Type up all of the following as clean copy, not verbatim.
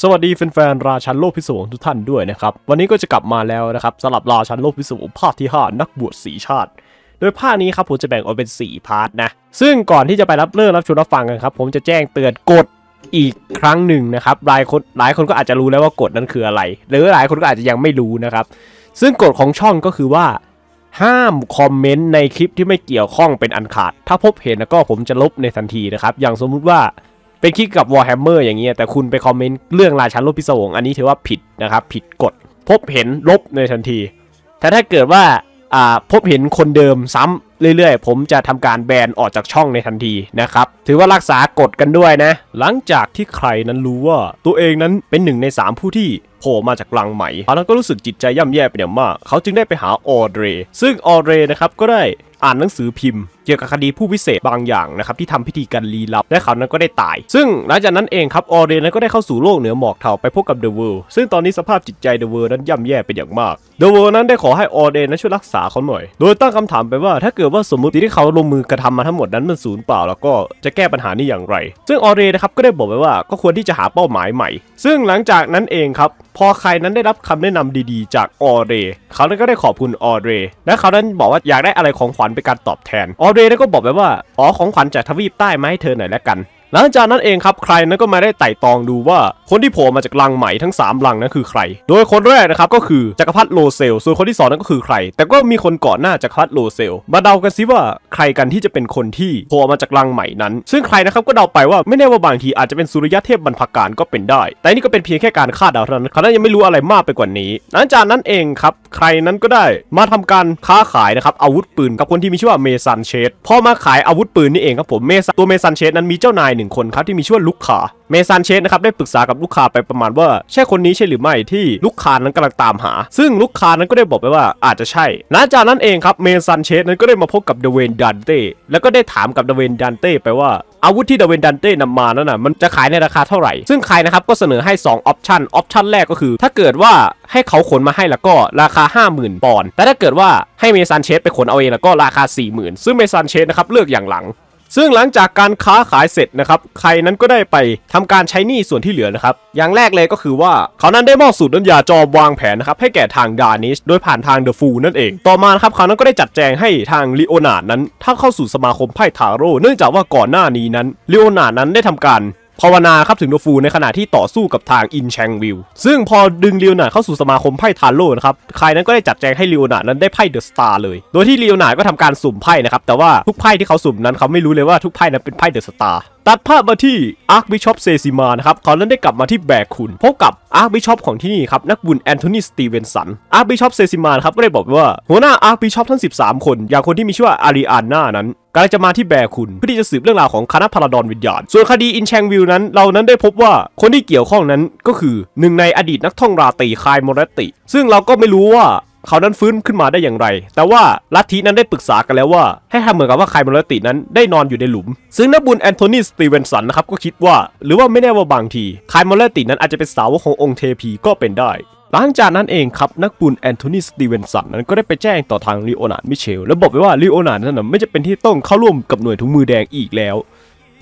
สวัสดีแฟนๆราชันโลกพิศวงทุกท่านด้วยนะครับวันนี้ก็จะกลับมาแล้วนะครับสำหรับราชันโลกพิศวงภาคที่5นักบวชสีชาติโดยภาคนี้ครับผมจะแบ่งออกเป็น4พาร์ทนะซึ่งก่อนที่จะไปรับเรื่องรับชมรับฟังกันครับผมจะแจ้งเตือนกฎอีกครั้งหนึ่งนะครับหลายคนก็อาจจะรู้แล้วว่ากฎนั้นคืออะไรหรือหลายคนก็อาจจะยังไม่รู้นะครับซึ่งกฎของช่องก็คือว่าห้ามคอมเมนต์ในคลิปที่ไม่เกี่ยวข้องเป็นอันขาดถ้าพบเห็นแล้วก็ผมจะลบในทันทีนะครับอย่างสมมุติว่าเป็นคลิปกับ Warhammer อย่างเงี้ยแต่คุณไปคอมเมนต์เรื่องราชันโลกพิศวงอันนี้ถือว่าผิดนะครับผิดกฎพบเห็นลบในทันทีแต่ถ้าเกิดว่าพบเห็นคนเดิมซ้ำเรื่อยๆผมจะทำการแบนออกจากช่องในทันทีนะครับถือว่ารักษากฎกันด้วยนะหลังจากที่ใครนั้นรู้ว่าตัวเองนั้นเป็นหนึ่งใน3ผู้ที่โผล่มาจากรังไหมเขานั้นก็รู้สึกจิตใจย่ำแย่เป็นอย่างมากเขาจึงได้ไปหาออเดรซึ่งออเดรนะครับก็ได้อ่านหนังสือพิมพ์เกี่ยวกับคดีผู้พิเศษบางอย่างนะครับที่ทำพิธีการลี้ลับและเขานั้นก็ได้ตายซึ่งหลังจากนั้นเองครับออเดรนั้นก็ได้เข้าสู่โลกเหนือหมอกเทาไปพบกับเดอะเวิลด์ซึ่งตอนนี้สภาพจิตใจเดอะเวิลด์นั้นย่ำแย่เป็นอย่างมากเดอะเวิลด์นั้นได้ขอให้ออเดรนั้นช่วยรักษาเขาหน่อยโดยตั้งคำถามไปว่าถ้าเกิดว่าสมมติที่เขาลงมือกระทำมาทั้งหมดนั้นมันสูญเปล่าแล้วก็จะแก้ปัญหานี้อย่างไรซึ่งออเดรนะครับก็ได้บอกไปว่าก็ควรที่จะหาเป้าหมายใหม่ซึ่งหลังจากนั้นเองครับพอใครนั้นได้รับคำแนะนำดีๆจากออเดรเขานั้นก็ได้ขอบคุณออเดรและเขานั้นบอกว่าอยากได้อะไรของขวัญเป็นการตอบแทนออเดรก็บอกไปว่าอ๋อของขวัญจากทวีปใต้มาให้เธอหน่อยแล้วกันหลังจากนั้นเองครับใครนั้นก็มาได้ไต่ตองดูว่าคนที่โผล่มาจากรังไหมทั้ง3รังนั้นคือใครโดยคนแรกนะครับก็คือจักรพรรดิโลเซลส่วนคนที่2นั้นก็คือใครแต่ก็มีคนก่อนหน้าจักรพรรดิโลเซลมาเดากันซิว่าใครกันที่จะเป็นคนที่โผล่มาจากรังไหมนั้นซึ่งใครนะครับก็เดาไปว่าไม่แน่ว่าบางทีอาจจะเป็นสุริยะเทพบรรพการก็เป็นได้แต่นี่ก็เป็นเพียงแค่การคาดเดาเท่านั้นเขายังไม่รู้อะไรมากไปกว่านี้หลังจากนั้นเองครับใครนั้นก็ได้มาทำการค้าขายนะครับอาวุธปืนกับคนที่มีชื่อว่าเมซันเชสพอมาขายอาวุธปืนนี่เองครับผมตัวเมซันเชสนั้นมีเจ้านายหนึ่งคนครับที่มีชื่อว่าลูกค้าเมซันเชสนะครับได้ปรึกษากับลูกค้าไปประมาณว่าใช่คนนี้ใช่หรือไม่ที่ลูกค้านั้นกำลังตามหาซึ่งลูกค้านั้นก็ได้บอกไปว่าอาจจะใช่หลังจากนั้นเองครับเมซันเชสนั้นก็ได้มาพบกับเดเวนดันเต้แล้วก็ได้ถามกับเดเวนดันเต้ไปว่าอาวุธที่เดเวนดันเต้นำมานั้นนะมันจะขายในราคาเท่าไหร่ซึ่งใครนะครับก็เสนอให้2ออปชันออปชันแรกก็คือถ้าเกิดว่าให้เขาขนมาให้แล้วก็ราคา 50,000 ปอนด์แต่ถ้าเกิดว่าให้เมซันเชสไปขนเอาเองแล้วก็ราคา 40,000 ซึ่งเมซันเชสนะครับเลือกอย่างหลังซึ่งหลังจากการค้าขายเสร็จนะครับใครนั้นก็ได้ไปทำการใช้หนี้ส่วนที่เหลือนะครับอย่างแรกเลยก็คือว่าเขานั้นได้มอบสูตรน้ำยาจอมวางแผนนะครับให้แก่ทางดานิชโดยผ่านทางเดอะฟูนั่นเองต่อมาครับเขานั้นก็ได้จัดแจงให้ทางลีโอนาร์ดนั้นถ้าเข้าสู่สมาคมไพ่ทาโร่เนื่องจากว่าก่อนหน้านี้นั้นลีโอนาร์ดนั้นได้ทำการภาวนาครับถึงเดอะฟูในขณะที่ต่อสู้กับทางอินแชงวิลซึ่งพอดึงลีโอนาร์ดเข้าสู่สมาคมไพ่ทาโร่นะครับใครนั้นก็ได้จัดแจงให้ลีโอนาร์ดนั้นได้ไพ่เดอะสตาร์เลยโดยที่ลีโอนาร์ดก็ทำการสุ่มไพ่นะครับแต่ว่าทุกไพ่ที่เขาสุ่มนั้นเขาไม่รู้เลยว่าทุกไพ่นั้นเป็นไพ่เดอะสตาร์ตัดภาพมาที่อาร์คบิชอปเซซิมานะครับเขานั้นได้กลับมาที่แบกขุนพบกับอาร์คบิชอปของที่นี่ครับนักบุญแอนโทนีสตีเวนสันอาร์คบิชอปเซซิมาครับก็ได้บอกว่าหัวหน้าอาร์คบิชอปทั้ง13คนอย่างคนที่มีชื่อว่าอาริอาน่านั้นกำลังจะมาที่แบกขุนเพื่อที่จะสืบเรื่องราวของคณะพาราดอนวิญญาณส่วนคดีอินแชงวิลนั้นเรานั้นได้พบว่าคนที่เกี่ยวข้องนั้นก็คือหนึ่งในอดีตนักท่องราตรีคายมอรัตติซึ่งเราก็ไม่รู้ว่าเขานั้นฟื้นขึ้นมาได้อย่างไรแต่ว่าลัทธินั้นได้ปรึกษากันแล้วว่าให้ทำเหมือนกับว่าคายมอรัตตินั้นได้นอนอยู่ในหลุมซึ่งนักบุญแอนโทนีสตีเวนสันนะครับก็คิดว่าหรือว่าไม่แน่ว่าบางทีคายมอรัตตินั้นอาจจะเป็นสาวกขององค์เทพีก็เป็นได้หลังจากนั้นเองครับนักบุญแอนโทนีสตีเวนสันนั้นก็ได้ไปแจ้งต่อทางลีโอนาร์ดมิเชลและบอกไปว่าลีโอนาร์ดนั้นไม่จะเป็นที่ต้องเข้าร่วมกับหน่วยถุงมือแดงอีกแล้ว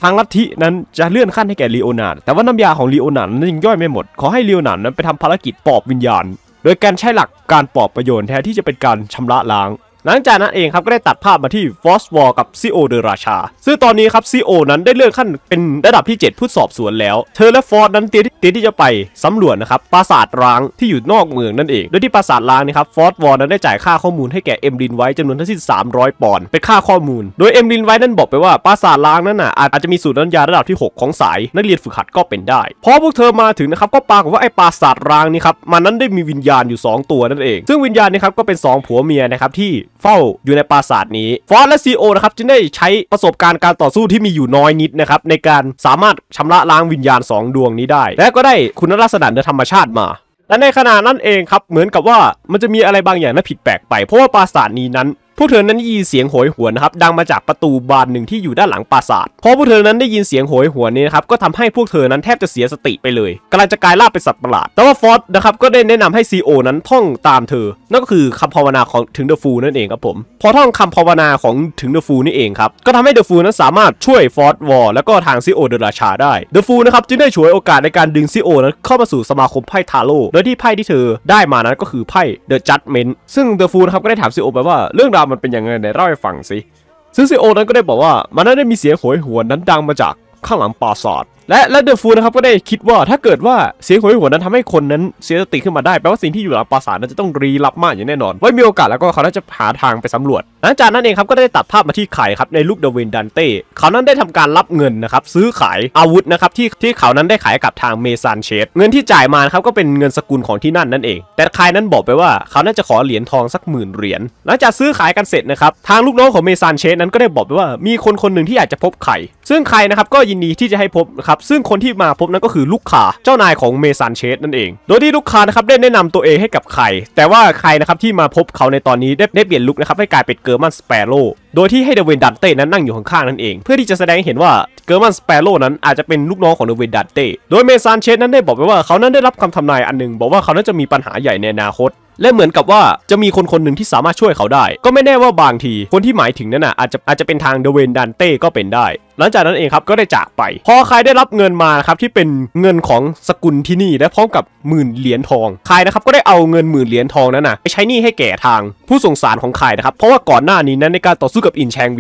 ทางลัทธินั้นจะเลื่อนขั้นให้แก่ลีโอนาร์ดแต่ว่าน้ำยาของลีโอนาร์ดนั้นยังย่อยไม่หมดขอให้ลีโอนาร์ดนั้นไปทำภารกิจปอบวิญญาณโดยการใช้หลักการปอบประโยชน์แทนที่จะเป็นการชำระล้างหลังจากนั้นเองครับก็ได้ตัดภาพมาที่ฟอสวอลกับซีโอเดอราชาซึ่งตอนนี้ครับซีโอนั้นได้เลื่อนขั้นเป็นระดับที่7ผู้สอบสวนแล้วเธอและฟอสนั้นเตรียมที่จะไปสำรวจนะครับปราสาทร้างที่อยู่นอกเมืองนั่นเองโดยที่ปราสาทร้างนี่ครับฟอสวอลนั้นได้จ่ายค่าข้อมูลให้แก่เอ็มลินไว้จำนวนทั้งสิ้น300ปอนด์เป็นค่าข้อมูลโดยเอ็มลินไว้นั้นบอกไปว่าปราสาทร้างนั้นน่ะอาจจะมีสูตรน้ำยาระดับที่6ของสายนักเรียนฝึกหัดก็เป็นได้พอพวกเธอมาถึงนะครับก็ปรากฏว่าไอ้ปราสาทร้างนี่ครับมันนั้นได้มีวิญญาณอยู่2ตัวนั่นเองซึ่งวิญญาณนี่ครับก็เป็น2ผัวเมียนะครับที่เฝ้าอยู่ในปราสาทนี้ฟอสและซีโอนะครับจึงได้ใช้ประสบการณ์การต่อสู้ที่มีอยู่น้อยนิดนะครับในการสามารถชำระล้างวิญญาณ2ดวงนี้ได้และก็ได้คุณลักษณะเหนือธรรมชาติมาและในขณะนั้นเองครับเหมือนกับว่ามันจะมีอะไรบางอย่างน่าผิดแปลกไปเพราะว่าปราสาทนี้นั้น พวกเธอนั้นได้ยินเสียงโหยหวนนะครับดังมาจากประตูบานหนึ่งที่อยู่ด้านหลังปราสาทพอพวกเธอนั้นได้ยินเสียงโหยหวนนี้นะครับก็ทำให้พวกเธอนั้นแทบจะเสียสติไปเลยกำลังจะกลายร่างเป็นสัตว์ประหลาดแต่ว่าฟอสนะครับก็ได้แนะนำให้ซีโอนั้นท่องตามเธอนั่นก็คือคำภาวนาของถึงเดอะฟูลนั่นเองครับผมพอท่องคำภาวนาของถึงเดอะฟูลนี่เองครับก็ทำให้เดอะฟูลนั้นสามารถช่วยฟอสวอลแล้วก็ทางซีโอเดอะราชาได้เดอะฟูลนะครับจึงได้ฉวยโอกาสในการดึงซีโอนั้นเข้ามาสู่สมาคมไพ่ทาโร่โดยที่ไพ่ที่เธอได้มานั้นก็คือไพ่เดอะจัดเมนต์ซึ่งเดอะฟูลนะครับก็ได้ถามซีโอไปว่าเรื่องราวมันเป็นยังไงในเล่าให้ฟังสิซึ่งซีโอนั้นก็ได้บอกว่ามันได้มีเสียงโหยหวนนั้นดังมาจากข้างหลังปราสาทและเดอะฟูลนะครับก็ได้คิดว่าถ้าเกิดว่าเสียงโหยหวนนั้นทำให้คนนั้นเสียสติขึ้นมาได้แปลว่าสิ่งที่อยู่หลังปราสาทนั้นจะต้องลี้ลับมากอย่างแน่นอนไว้มีโอกาสแล้วก็เขาน่าจะหาทางไปสำรวจหลังจากนั้นเองครับก็ได้ตัดภาพมาที่ไข่ครับในลูกเดวินดันเต้เขานั้นได้ทำการรับเงินนะครับซื้อขายอาวุธนะครับที่เขานั้นได้ขายกับทางเมซานเชสเงินที่จ่ายมาครับก็เป็นเงินสกุลของที่นั่นนั่นเองแต่ไข่นั้นบอกไปว่าเขาน่าจะขอเหรียญทองสัก10,000 เหรียญหลังจากซื้อขายกันเสร็จนะครับทางลูกน้องของเมซานเชสนั้นก็ได้บอกไปว่ามีคนหนึ่งที่อยากจะพบไข่ซึ่งไข่นะครับก็ยินดีที่จะให้พบครับซึ่งคนที่มาพบนั้นก็คือลูกค้าเจ้านายของเมซานเชสนั่นเองโดยที่ลูกค้านะครับได้แนะนำตัวเองให้กับไข่แต่ว่าไข่นะครับที่มาพบเขาในตอนนี้ได้เปลี่ยนลุคนะครับให้กลายเป็นเกอร์มันสเปโร่โดยที่ให้เดวินดันเต้นั้นนั่งอยู่ข้างๆนั่นเองเพื่อที่จะแสดงให้เห็นว่าเกอร์มันสเปโร่นั้นอาจจะเป็นลูกน้องของเดวินดันเต้โดยเมซานเชสนั้นได้บอกไปว่าเขานั้นได้รับคำทำนายอันหนึ่งบอกว่าเขานั้นจะมีปัญหาใหญ่ในอนาคตและเหมือนกับว่าจะมีคนหนึ่งที่สามารถช่วยเขาได้ก็ไม่แน่ว่าบางทีคนที่หมายถึงนั้นอาจจะเป็นทางเดวินดันเต้ก็เป็นได้หลังจากนั้นเองครับก็ได้จากไปพอใครได้รับเงินมาครับที่เป็นเงินของสกุลที่นี่และพร้อมกับ10,000 เหรียญทองใครนะครับก็ได้เอาเงิน10,000 เหรียญทองนั้นไปใช้หนี้ให้แก่ทางผู้สงสารของใครนะครับเพราะว่าก่อนหน้านี้นั้นในการต่อสู้กับอินแชง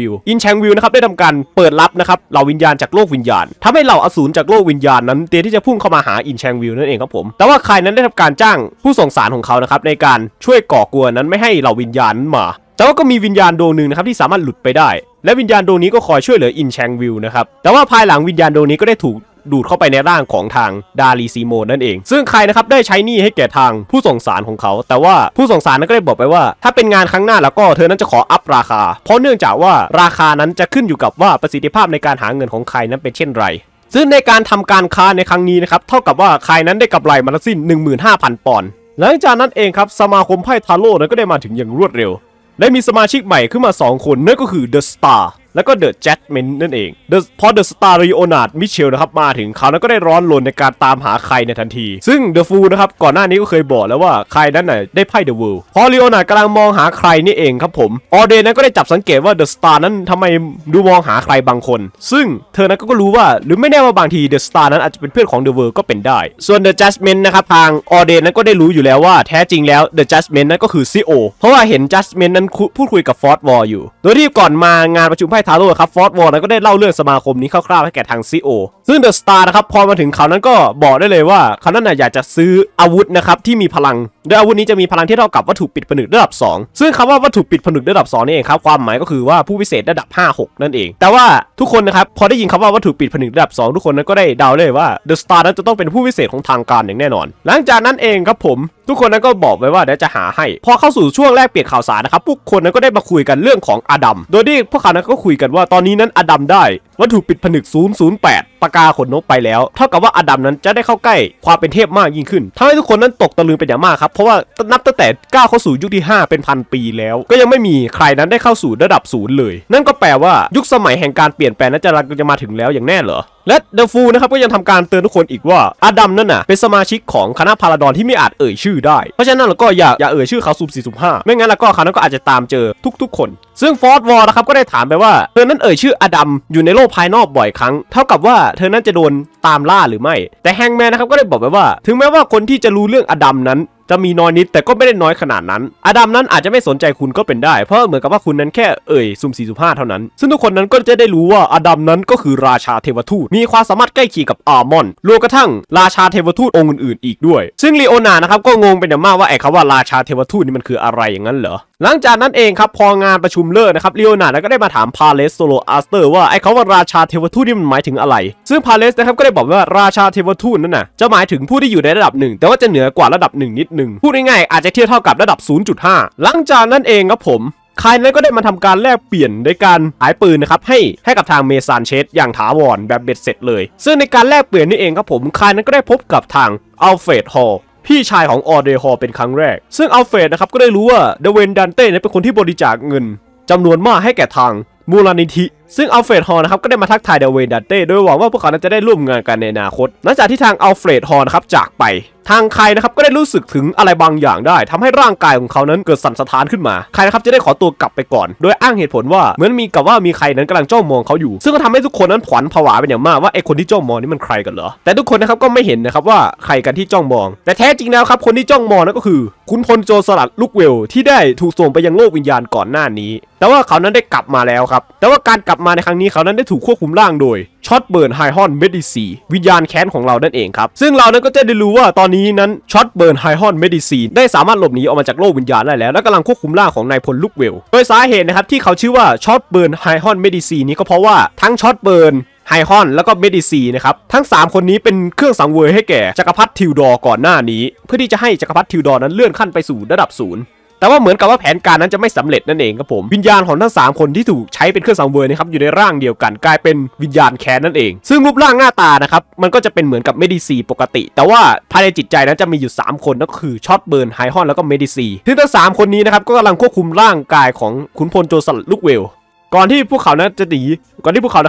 วิลนะครับได้ทำการเปิดรับนะครับเหล่าวิญญาณจากโลกวิญญาณทำให้เหล่าอสูรจากโลกวิญญาณนั้นเตรียมที่จะพุ่งเข้ามาหาอินแชงวิลนั่นเองครับผมแต่ว่าใครนั้นได้ทำการจ้างผู้สงสารของเขานะครับในการช่วยก่อกวนนั้นไม่ให้เหล่าวิญญาณมาแต่ว่าก็มีวิญญาณดวงหนึ่งนะครับที่สามารถหลุดไปได้และวิญญาณดวงนี้ก็คอยช่วยเหลืออินแชงวิลนะครับแต่ว่าภายหลังวิญญาณดวงนี้ก็ได้ถูกดูดเข้าไปในร่างของทางดาลีซีโมนั่นเองซึ่งใครนะครับได้ใช้หนี้ให้แก่ทางผู้ส่งสารของเขาแต่ว่าผู้ส่งสารนั้นก็ได้บอกไปว่าถ้าเป็นงานครั้งหน้าแล้วก็เธอนั้นจะขออัพราคาเพราะเนื่องจากว่าราคานั้นจะขึ้นอยู่กับว่าประสิทธิภาพในการหาเงินของใครนั้นเป็นเช่นไรซึ่งในการทำการค้าในครั้งนี้นะครับเท่ากับว่าใครนั้นได้กำไรมาทั้งสิ้น 15,000 ปอนด์หลังจากนั้นเองครับสมาคมไพ่ทาโร่นั้นก็ได้มาถึงอย่างรวดเร็วได้มีสมาชิกใหม่ขึ้นมา2 คนนั่นก็คือเดอะสตาร์แล้วก็เดอะแจ็คเมนนั่นเองพอเดอะสตาร์ลีโอนาร์ดมิเชลนะครับมาถึงเขานั้นก็ได้ร้อนรนในการตามหาใครในทันทีซึ่งเดอะฟูลนะครับก่อนหน้านี้ก็เคยบอกแล้วว่าใครนั้นน่ะได้ไพ่เดอะเวิลด์พอลีโอนาร์ดกำลังมองหาใครนี่เองครับผมออเดนนั้นก็ได้จับสังเกตว่าเดอะสตาร์นั้นทำไมดูมองหาใครบางคนซึ่งเธอนั้นก็รู้ว่าหรือไม่แน่ว่าบางทีเดอะสตาร์นั้นอาจจะเป็นเพื่อนของเดอะเวิลด์ก็เป็นได้ส่วนเดอะแจ็คเมนนะครับทางออเดนนั้นก็ได้รู้อยู่แล้วว่าแท้จริงแล้วเดอะแจ็คเมนนั้นก็คือซีโอเพราะว่าเห็นแจ็คเมนนั้นพูดคุยกับฟอสวอลอยู่โดยที่ก่อนมางานประชุมทาโร่ครับฟอสวอลก็ได้เล่าเรื่องสมาคมนี้คร่าวๆให้แก่ทางซีโอซึ่งเดอะสตาร์นะครับพอมาถึงเขานั้นก็บอกได้เลยว่าเขานั้นอยากจะซื้ออาวุธนะครับที่มีพลังโดยอาวุธนี้จะมีพลังที่เท่ากับวัตถุปิดผนึกระดับ2ซึ่งคำว่าวัตถุปิดผนึกระดับ2นี่เองครับความหมายก็คือว่าผู้พิเศษระดับ5-6นั่นเองแต่ว่าทุกคนนะครับพอได้ยินคำว่าวัตถุปิดผนึกระดับ2ทุกคนนั้นก็ได้เดาเลยว่าเดอะสตาร์นั้นจะต้องเป็นผู้พิเศษของทางการอย่างแน่นอนหลังจากนั้นเองครับผมทุกคนนั้นก็บอกไว้ว่าเดี๋ยวจะหาให้พอเข้าสู่ช่วงแรกเปลี่ยนข่าวสารนะครับพวกคนนั้นก็ได้มาคุยกันเรื่องของอดัมโดยที่พวกเขานั้นก็คุยกันว่าตอนนี้นั้นอดัมได้วัตถุปิดผนึก008ปากกาขนนกไปแล้วเท่ากับว่าอดัมนั้นจะได้เข้าใกล้ความเป็นเทพมากยิ่งขึ้นทำให้ทุกคนนั้นตกตะลึงเป็นอย่างมากครับเพราะว่านับตั้งแต่ก้าวเข้าสู่ยุคที่5เป็น1,000 ปีแล้วก็ยังไม่มีใครนั้นได้เข้าสู่ระดับ0เลยนั่นก็แปลว่ายุคสมัยแห่งการเปลี่ยนแปลงนั้นจะมาถึงแล้วอย่างแน่เหรอและเดอะฟูลนะครับก็ยังทำการเตือนทุกคนอีกว่าอดัมนั่นน่ะเป็นสมาชิกของคณะพาราดอนที่ไม่อาจเอ่ยชื่อได้เพราะฉะนั้นเราก็อย่าเอ่ยชื่อเขาสุ่ม 4 สุ่ม 5ไม่งั้นแล้วก็เขานั้นก็อาจจะตามเจอทุกคนซึ่งฟอสวอลนะครับก็ได้ถามไปว่าเธอนั้นเอ่ยชื่ออดัมอยู่ในโลกภายนอกบ่อยครั้งเท่ากับว่าเธอนั้นจะโดนตามล่าหรือไม่แต่แฮงแมนนะครับก็ได้บอกไปว่าถึงแม้ว่าคนที่จะรู้เรื่องอดัมนั้นจะมีน้อยนิดแต่ก็ไม่ได้น้อยขนาดนั้นอดัมนั้นอาจจะไม่สนใจคุณก็เป็นได้เพราะเหมือนกับว่าคุณนั้นแค่เอ่ยสุ่ม 4 สุ่ม 5เท่านั้นซึ่งทุกคนนั้นก็จะได้รู้ว่าอดัมนั้นก็คือราชาเทวทูตมีความสามารถใกล้เคียงกับอาร์มอนรวมกระทั่งราชาเทวทูตองค์อื่นๆอีกด้วยซึ่งลีโอนาร์ดนะครับก็งงเป็นอย่างมากว่าไอ้คำว่าราชาเทวทูตนี่มันคืออะไรอย่างนั้นเหรอหลังจากนั้นเองครับพองานประชุมเลิกนะครับลีโอนาร์ดก็ได้มาถามพาเลสโซโลอาสเตอร์ว่าไอ้คำว่าราชาเทวทูตนี่มันหมายถึงอะไรซึ่งพาเลสนะครับก็ได้บอกว่าราชาเทวทูตนั่นน่ะจะหมายถึงผู้ที่อยู่ในระดับหนึ่งแต่ว่าจะเหนือกว่าระดับหนึ่งนิดหนึ่งพูดง่ายๆอาจจะเทียบเท่ากับระดับ 0.5 หลังจากนั้นเองครับผมใครนั้นก็ได้มาทำการแลกเปลี่ยนในการขายปืนนะครับให้กับทางเมซานเชสอย่างถาวรแบบเบ็ดเสร็จเลยซึ่งในการแลกเปลี่ยนนี่เองครับผมใครนั้นก็ได้พบกับทางอัลเฟรดฮอลล์พี่ชายของออเดฮอลล์เป็นครั้งแรกซึ่งอัลเฟรดนะครับก็ได้รู้ว่าเดวินดันเต้เป็นคนที่บริจาคเงิน จำนวนมากให้แก่ทางมูลนิธิซึ่งอัลเฟรดฮอลนะครับก็ได้มาทักทายเดวินดัตเต้โดยหวังว่าพวกเขาจะได้ร่วมงานกันในอนาคตหลังจากที่ทางอัลเฟรดฮอลนะครับจากไปทางใครนะครับก็ได้รู้สึกถึงอะไรบางอย่างได้ทำให้ร่างกายของเขานั้นเกิดสั่นสะท้านขึ้นมาใครนะครับจะได้ขอตัวกลับไปก่อนโดยอ้างเหตุผลว่าเหมือนมีกับว่ามีใครนั้นกำลังจ้องมองเขาอยู่ซึ่งก็ทำให้ทุกคนนั้นขวัญผวาเป็นอย่างมากว่าไอคนที่จ้องมองนี่มันใครกันเหรอแต่ทุกคนนะครับก็ไม่เห็นนะครับว่าใครกันที่จ้องมองแต่แท้จริงแล้วครับคนที่จ้องมองนั่นก็คือขุนพลโจรสลัดลูกเวลที่ได้ถูกส่งไปยังโลกวิญญาณก่อนหน้านี้แต่ว่าเขานั้นได้กลับมาแล้วครับแต่ว่าการกลับมาในครั้งนี้เขานั้นได้ถูกควบคุมร่างโดยช็อตเบิร์นไฮฮอนเมดิซีวิญญาณแค้นของเรานั่นเองครับซึ่งเรานั้นก็จะได้รู้ว่าตอนนี้นั้นช็อตเบิร์นไฮฮอนเมดิซีได้สามารถหลบหนีออกมาจากโลกวิญญาณได้แล้วและกำลังควบคุมร่างของนายพลลูกเวลโดยสาเหตุนะครับที่เขาชื่อว่าช็อตเบิร์นไฮฮอนเมดิซีนี้ก็เพราะว่าทั้งช็อตเบิร์นไฮฮอนแล้วก็เมดิซีนะครับทั้ง3คนนี้เป็นเครื่องสังเวยให้แก่จักรพรรดิทิวดอร์ก่อนหน้านี้เพื่อที่จะให้จักรพรรดิทิวดอร์นั้นเลื่อนขั้นไปสู่ระดับ0แต่ว่าเหมือนกับว่าแผนการนั้นจะไม่สำเร็จนั่นเองครับผมวิญญาณของทั้ง3คนที่ถูกใช้เป็นเครื่องสังเวยนะครับอยู่ในร่างเดียวกันกลายเป็นวิญญาณแค้นนั่นเองซึ่งรูปร่างหน้าตานะครับมันก็จะเป็นเหมือนกับเมดิซีปกติแต่ว่าภายในจิตใจนั้นจะมีอยู่3คนนั่นก็คือช็อตเบิร์นไฮฮอนแล้วก็เมดิซีซึ่งทั้ง3คนนี้นะครับก็กำลังควบคุมร่างกายของขุนพลโจรสลัดลูกเวลก่อนที่พวกเขานะค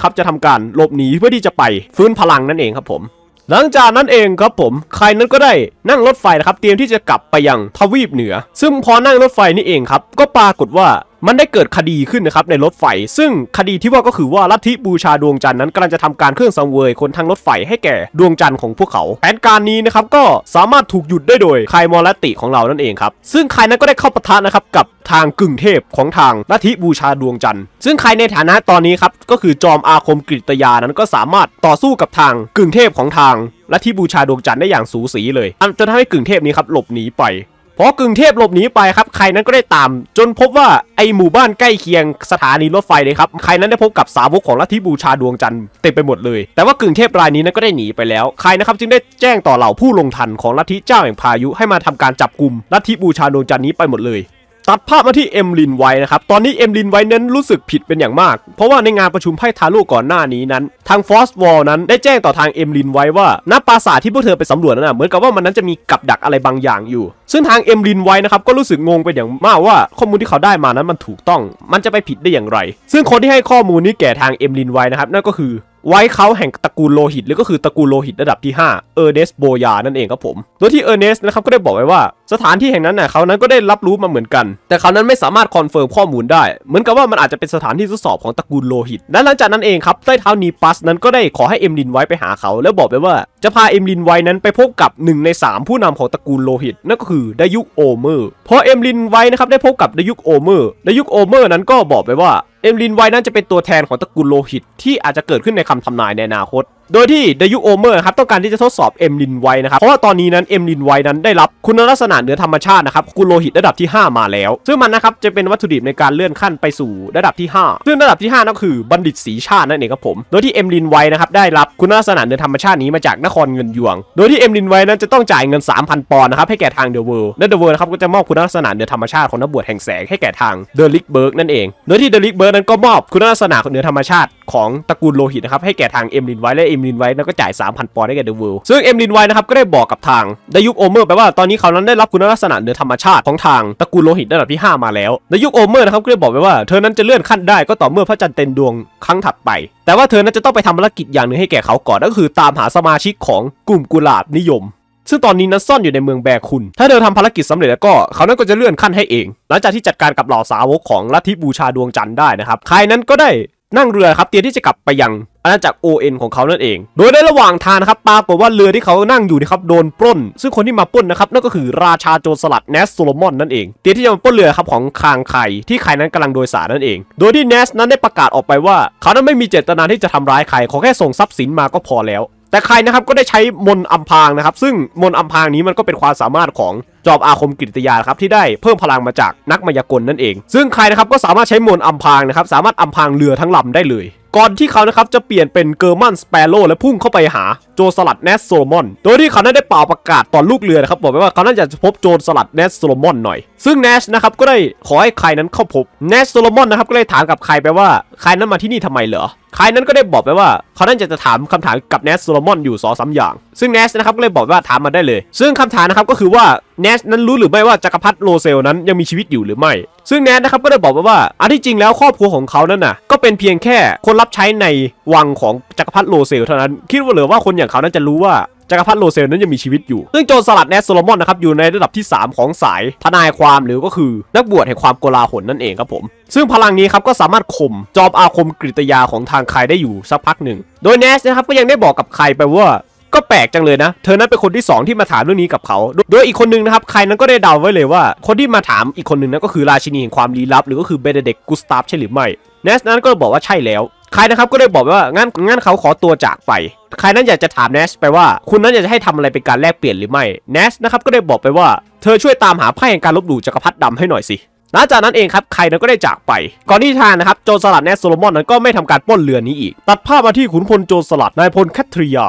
รับจะทำการหลบหนีเพื่อที่จะไปฟื้นพลังนั่นเองครับผมหลังจากนั้นเองครับผมใครนั้นก็ได้นั่งรถไฟนะครับเตรียมที่จะกลับไปยังทวีปเหนือซึ่งพอนั่งรถไฟนี่เองครับก็ปรากฏว่ามันได้เกิดคดีขึ้นนะครับในรถไฟซึ่งคดีที่ว่าก็คือว่าลัทธิบูชาดวงจันทร์นั้นกำลังจะทำการเครื่องสังเวยคนทางรถไฟให้แก่ดวงจันทร์ของพวกเขาแผนการนี้นะครับก็สามารถถูกหยุดได้โดยไคมอรัตติของเรานั่นเองครับซึ่งไคนั้นก็ได้เข้าปะทะนะครับกับทางกึ่งเทพของทางลัทธิบูชาดวงจันทร์ซึ่งไคในฐานะตอนนี้ครับก็คือจอมอาคมกฤตยานั้นก็สามารถต่อสู้กับทางกึ่งเทพของทางลัทธิบูชาดวงจันทร์ได้อย่างสูสีเลยจนทำให้กึ่งเทพนี้ครับหลบหนีไปพอกึ่งเทพหลบหนีไปครับใครนั้นก็ได้ตามจนพบว่าไอหมู่บ้านใกล้เคียงสถานีรถไฟเลยครับใครนั้นได้พบกับสาวกของลัทธิบูชาดวงจันทร์เต็มไปหมดเลยแต่ว่ากึ่งเทพรายนี้นั้นก็ได้หนีไปแล้วใครนะครับจึงได้แจ้งต่อเหล่าผู้ลงทันของลัทธิเจ้าแห่งพายุให้มาทำการจับกลุ่มลัทธิบูชาดวงจันทร์นี้ไปหมดเลยตัดภาพมาที่เอมลินไว้นะครับตอนนี้เอมลินไว้นั้นรู้สึกผิดเป็นอย่างมากเพราะว่าในงานประชุมไพ่ทาโร่ก่อนหน้านี้นั้นทางฟอสวอลนั้นได้แจ้งต่อทางเอมลินไว้ว่าณปราสาทที่พวกเธอไปสำรวจนั้นเหมือนกับว่ามันนั้นจะมีกับดักอะไรบางอย่างอยู่ซึ่งทางเอมลินไว้นะครับก็รู้สึกงงเป็นอย่างมากว่าข้อมูลที่เขาได้มานั้นมันถูกต้องมันจะไปผิดได้อย่างไรซึ่งคนที่ให้ข้อมูลนี้แก่ทางเอมลินไว้นะครับนั่นก็คือไว้เขาแห่งตระกูลโลหิตหรือก็คือตระกูลโลหิตระดับที่5เออร์เนสโบยานั่นเองครับผมโดยที่เออร์เนสนะครับก็ได้บอกไว้ว่าสถานที่แห่งนั้นน่ะเขานั้นก็ได้รับรู้มาเหมือนกันแต่เขานั้นไม่สามารถคอนเฟิร์มข้อมูลได้เหมือนกับว่ามันอาจจะเป็นสถานที่ทดสอบของตระกูลโลหิตและหลังจากนั้นเองครับใต้เท้านีปัสนั้นก็ได้ขอให้เอมลินไว้ไปหาเขาแล้วบอกไปว่าจะพาเอมลินไว้นั้นไปพบกับ1ใน3ผู้นำของตระกูลโลหิตนั่นก็คือดายุกโอเมอร์พอเอมลินไว้นะครับได้พบกับดายุกโอเมอร์นั้นก็บอกไปว่าเอมลินไว้นั้นจะเป็นตัวแทนของตระกูลโลหิตที่อาจจะเกิดขึ้นในคำทำนายในอนาคตโดยที่ดายุโอเมอร์ครับต้องการที่จะทดสอบเอมลินไว้นะครับเพราะว่าตอนนี้นั้นเอมลินไว้นั้นได้รับคุณลักษณะเหนือธรรมชาตินะครับตระกูลโลหิตระดับที่5มาแล้วซึ่งมันนะครับจะเป็นวัตถุดิบในการเลื่อนขั้นไปสู่ระดับที่5ซึ่งระดับที่5นั่นคือบัณฑิตสีชาตินั่นเองครับผมโดยที่เอมลินไว้นะครับได้รับคุณลักษณะเหนือธรรมชาตินี้มาจากนครเงินหยวงโดยที่เอมลินไว้นั้นจะต้องจ่ายเงิน 3,000 ปอนด์นะครับให้แก่ทางเดอะเวิลด์และเดอะเวิลด์นะครับก็จะมอบคุณลักษณะเหนือธรรมชาติของนักบวชแห่งแสงให้แก่ทางเดลิกเบิร์กนั่นเองโดยที่เดลิกเบิร์กนั้นก็มอบคุณลักษณะเหนือธรรมชาติของตระกูลโลหิตนะครับให้แก่ทางเอมลินไว้และเอมลินไว้นั้นก็จ่าย 3,000 ปอนด์ให้แก่เดอะเวิลด์ซึ่งเอมลินไว้นะครับก็ได้บอกกับทางดายุกโอเมอร์ไปว่าตอนนี้เขานั้นได้รับคุณลักษณะเหนือธรรมชาติของทางตระกูลโลหิตระดับที่5มาแล้วดายุกโอเมอร์นะครับก็ได้บอกไปว่าเธอนั้นจะเลื่อนขั้นได้ก็ต่อเมื่อพระจันทร์เต็มดวงครั้งถัดไปแต่ว่าเธอนั้นจะต้องไปทำภารกิจอย่างหนึ่งให้แก่เขาก่อนนั่นก็คือตามหาสมาชิกของกลุ่มกุหลาบนิยมซึ่งตอนนี้นั้นซ่อนอยู่ในเมืองแบคุนถ้าเธอทำภารกิจสำเร็จแล้วก็เขานั้นก็จะเลื่อนขั้นให้เองหลังจากที่จัดการกับเหล่าสาวกของลัทธิบูชาดวงจันทร์ได้นะครับใครนั้นก็ได้นั่งเรือครับเตรียมที่จะกลับไปยังอาณาจักร ON ของเขานั่นเองโดยในระหว่างทางนะครับปรากฏว่าเรือที่เขานั่งอยู่นะครับโดนปล้นซึ่งคนที่มาปล้นนะครับนั่นก็คือราชาโจรสลัดเนสโซโลมอนนั่นเองเตรียมที่จะมาปล้นเรือครับของคางไคที่ไคนั้นกำลังโดยสารนั่นเองโดยที่เนสนั้นได้ประกาศออกไปว่าเขานั้นไม่มีเจตนาที่จะทำร้ายใครขอแค่ส่งทรัพย์สินมาก็พอแล้วแต่ใครนะครับก็ได้ใช้มนต์อำพรางนะครับซึ่งมนต์อำพรางนี้มันก็เป็นความสามารถของจอมอาคมกฤตยาครับที่ได้เพิ่มพลังมาจากนักมายากลนั่นเองซึ่งใครนะครับก็สามารถใช้มนต์อำพรางนะครับสามารถอำพรางเรือทั้งลำได้เลยก่อนที่เขานะครับจะเปลี่ยนเป็นเกอร์มันสเปโร่และพุ่งเข้าไปหาโจรสลัดเนสโซโลมอนโดยที่เขานั้นได้เป่าประกาศตอนลูกเรือนะครับบอกไปว่าเขานั้นอยากจะพบโจรสลัดเนสโซโลมอนหน่อยซึ่งเนสนะครับก็ได้ขอให้ใครนั้นเข้าพบเนสโซโลมอนนะครับก็เลยถามกับใครไปว่าใครนั้นมาที่นี่ทำไมเหรอใครนั้นก็ได้บอกไปว่าเขานั้นจะถามคำถามกับเนสโซโลมอนอยู่2-3 อย่างซึ่งเนสนะครับก็เลยบอกว่าถามมาได้เลยซึ่งคำถามนะครับก็คือว่า แนชนั้นรู้หรือไม่ว่าจักรพรรดิโรเซลนั้นยังมีชีวิตอยู่หรือไม่ซึ่งแนชนะครับก็ได้บอกว่าอันที่จริงแล้วครอบครัวของเขานั้นน่ะก็เป็นเพียงแค่คนรับใช้ในวังของจักรพรรดิโรเซลเท่านั้นคิดว่าเหลือว่าคนอย่างเขานั้นจะรู้ว่าจักรพรรดิโรเซลนั้นยังมีชีวิตอยู่ซึ่งโจรสลัดแนชโซโลมอนนะครับอยู่ในระดับที่3ของสายทนายความหรือก็คือนักบวชแห่งความโกลาหลนั่นเองครับผมซึ่งพลังนี้ครับก็สามารถข่มจอมอาคมกฤตยาของทางไคได้อยู่สักพักหนึ่งโดยแนชนะครับก็ยังได้บอกกับไคไปว่าก็แปลกจังเลยนะเธอนั้นเป็นคนที่2ที่มาถามเรื่องนี้กับเขาโดยอีกคนนึงนะครับใครนั้นก็ได้เดาไว้เลยว่าคนที่มาถามอีกคนนึงนั้นก็คือราชินีแห่งความลี้ลับหรือก็คือเบเนเด็กกุสตาฟใช่หรือไม่เนสนั้นก็บอกว่าใช่แล้วใครนะครับก็ได้บอกว่างั้นเขาขอตัวจากไปใครนั้นอยากจะถามเนสไปว่าคุณนั้นอยากจะให้ทำอะไรเป็นการแลกเปลี่ยนหรือไม่เนสนะครับก็ได้บอกไปว่าเธอช่วยตามหาไพ่แห่งการลบหลู่จักรพรรดิดำให้หน่อยสิหลังจากนั้นเองครับใครนั้นก็ได้จากไปก่อนที่ทานนะครับโจรสลัดแนชโซโลมอนนั้นก็ไม่ทำการปล้นเรือนี้อีกตัดภาพมาที่ขุนพลโจรสลัดนายพลแคทริย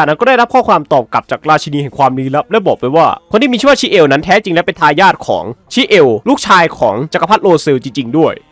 านั้นก็ได้รับข้อความตอบกลับจากราชินีแห่งความลี้ลับและบอกไปว่าคนที่มีชื่อว่าชิเอลนั้นแท้จริงแล้วเป็นทายาทของชิเอลลูกชายของจักรพรรดิโรเซลจริงๆด้วย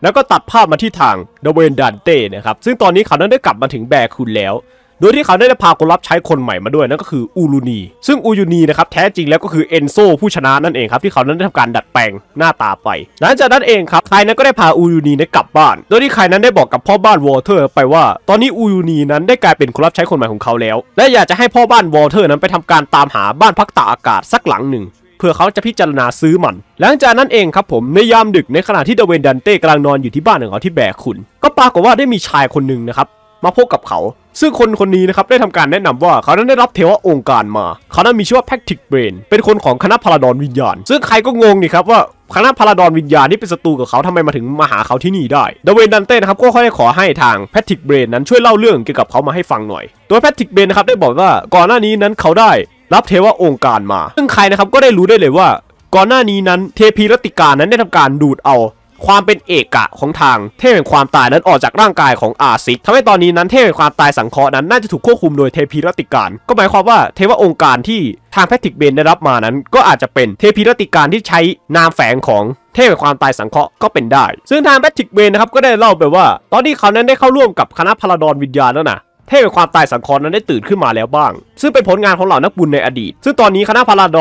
แล้วก็ตัดภาพมาที่ทางเดเวนดันเต้นะครับซึ่งตอนนี้เขานั้นได้กลับมาถึงแบร์คูนแล้วโดยที่เขาได้พาคนรับใช้คนใหม่มาด้วยนั่นก็คืออูรูนีซึ่งอูรูนีนะครับแท้จริงแล้วก็คือเอนโซผู้ชนะนั่นเองครับที่เขานั้นได้ทำการดัดแปลงหน้าตาไปหลังจากนั้นเองครับใครนั้นก็ได้พาอูรูนีกลับบ้านโดยที่ใครนั้นได้บอกกับพ่อบ้านวอลเทอร์ไปว่าตอนนี้อูรูนีนั้นได้กลายเป็นคนรับใช้คนใหม่ของเขาแล้วและอยากจะให้พ่อบ้านวอลเทอร์นั้นไปทำการตามหาบ้านพักตากอากาศสักหลังหนึ่งเพื่อเขาจะพิจารณาซื้อมันหลังจากนั้นเองครับผมในยามดึกในขณะที่เดเวนดันเต้กำลังนอนอยู่ที่บ้านของเขาที่แบกขุนก็ปรากฏว่าได้มีชายคนหนึ่งนะครับมาพบกับเขาซึ่งคนนี้นะครับได้ทำการแนะนำว่าเขานั้นได้รับเทวะองค์การมาเขานั้นมีชื่อว่าแพคทิกเบรนเป็นคนของคณะพาราดอนวิญญาณซึ่งใครก็งงนี่ครับว่าคณะพาราดอนวิญญาณนี่เป็นศัตรูกับเขาทำไมมาถึงมาหาเขาที่นี่ได้เดเวนดันเต้นะครับก็ค่อยได้ขอให้ทางแพทริกเบรนนั้นช่วยเล่าเรื่องเกี่ยวกับเขามาให้ฟังหน่อยโดยแพทริกเบรนนะครับได้บอกว่าก่อนหน้านี้นั้นเขาได้รับเทวะองค์การมาซึ่งใครนะครับก็ได้รู้ได้เลยว่าก่อนหน้านี้นั้นเทพีรัตติกานั้นได้ทำการดูดเอาความเป็นเอกะของทางเทพแห่งความตายนั้นออกจากร่างกายของอาซิกทำให้ตอนนี้นั้นเทพแห่งความตายสังเคราะห์นั้นน่าจะถูกควบคุมโดยเทพีรัตติการก็หมายความว่าเทวองค์การที่ทางแพทริกเบนได้รับมานั้นก็อาจจะเป็นเทพีรัตติการที่ใช้นามแฝงของเทพแห่งความตายสังเคราะห์ก็เป็นได้ซึ่งทางแพทริกเบนนะครับก็ได้เล่าไปว่าตอนที่เขานั้นได้เข้าร่วมกับคณะพาราดอนวิญญาณแล้วนะเทพแห่งความตายสังเคราะห์นั้นได้ตื่นขึ้นมาแล้วบ้างซึ่งเป็นผลงานของเหล่านักบุญในอดีตซึ่งตอนนี้คณะพาราด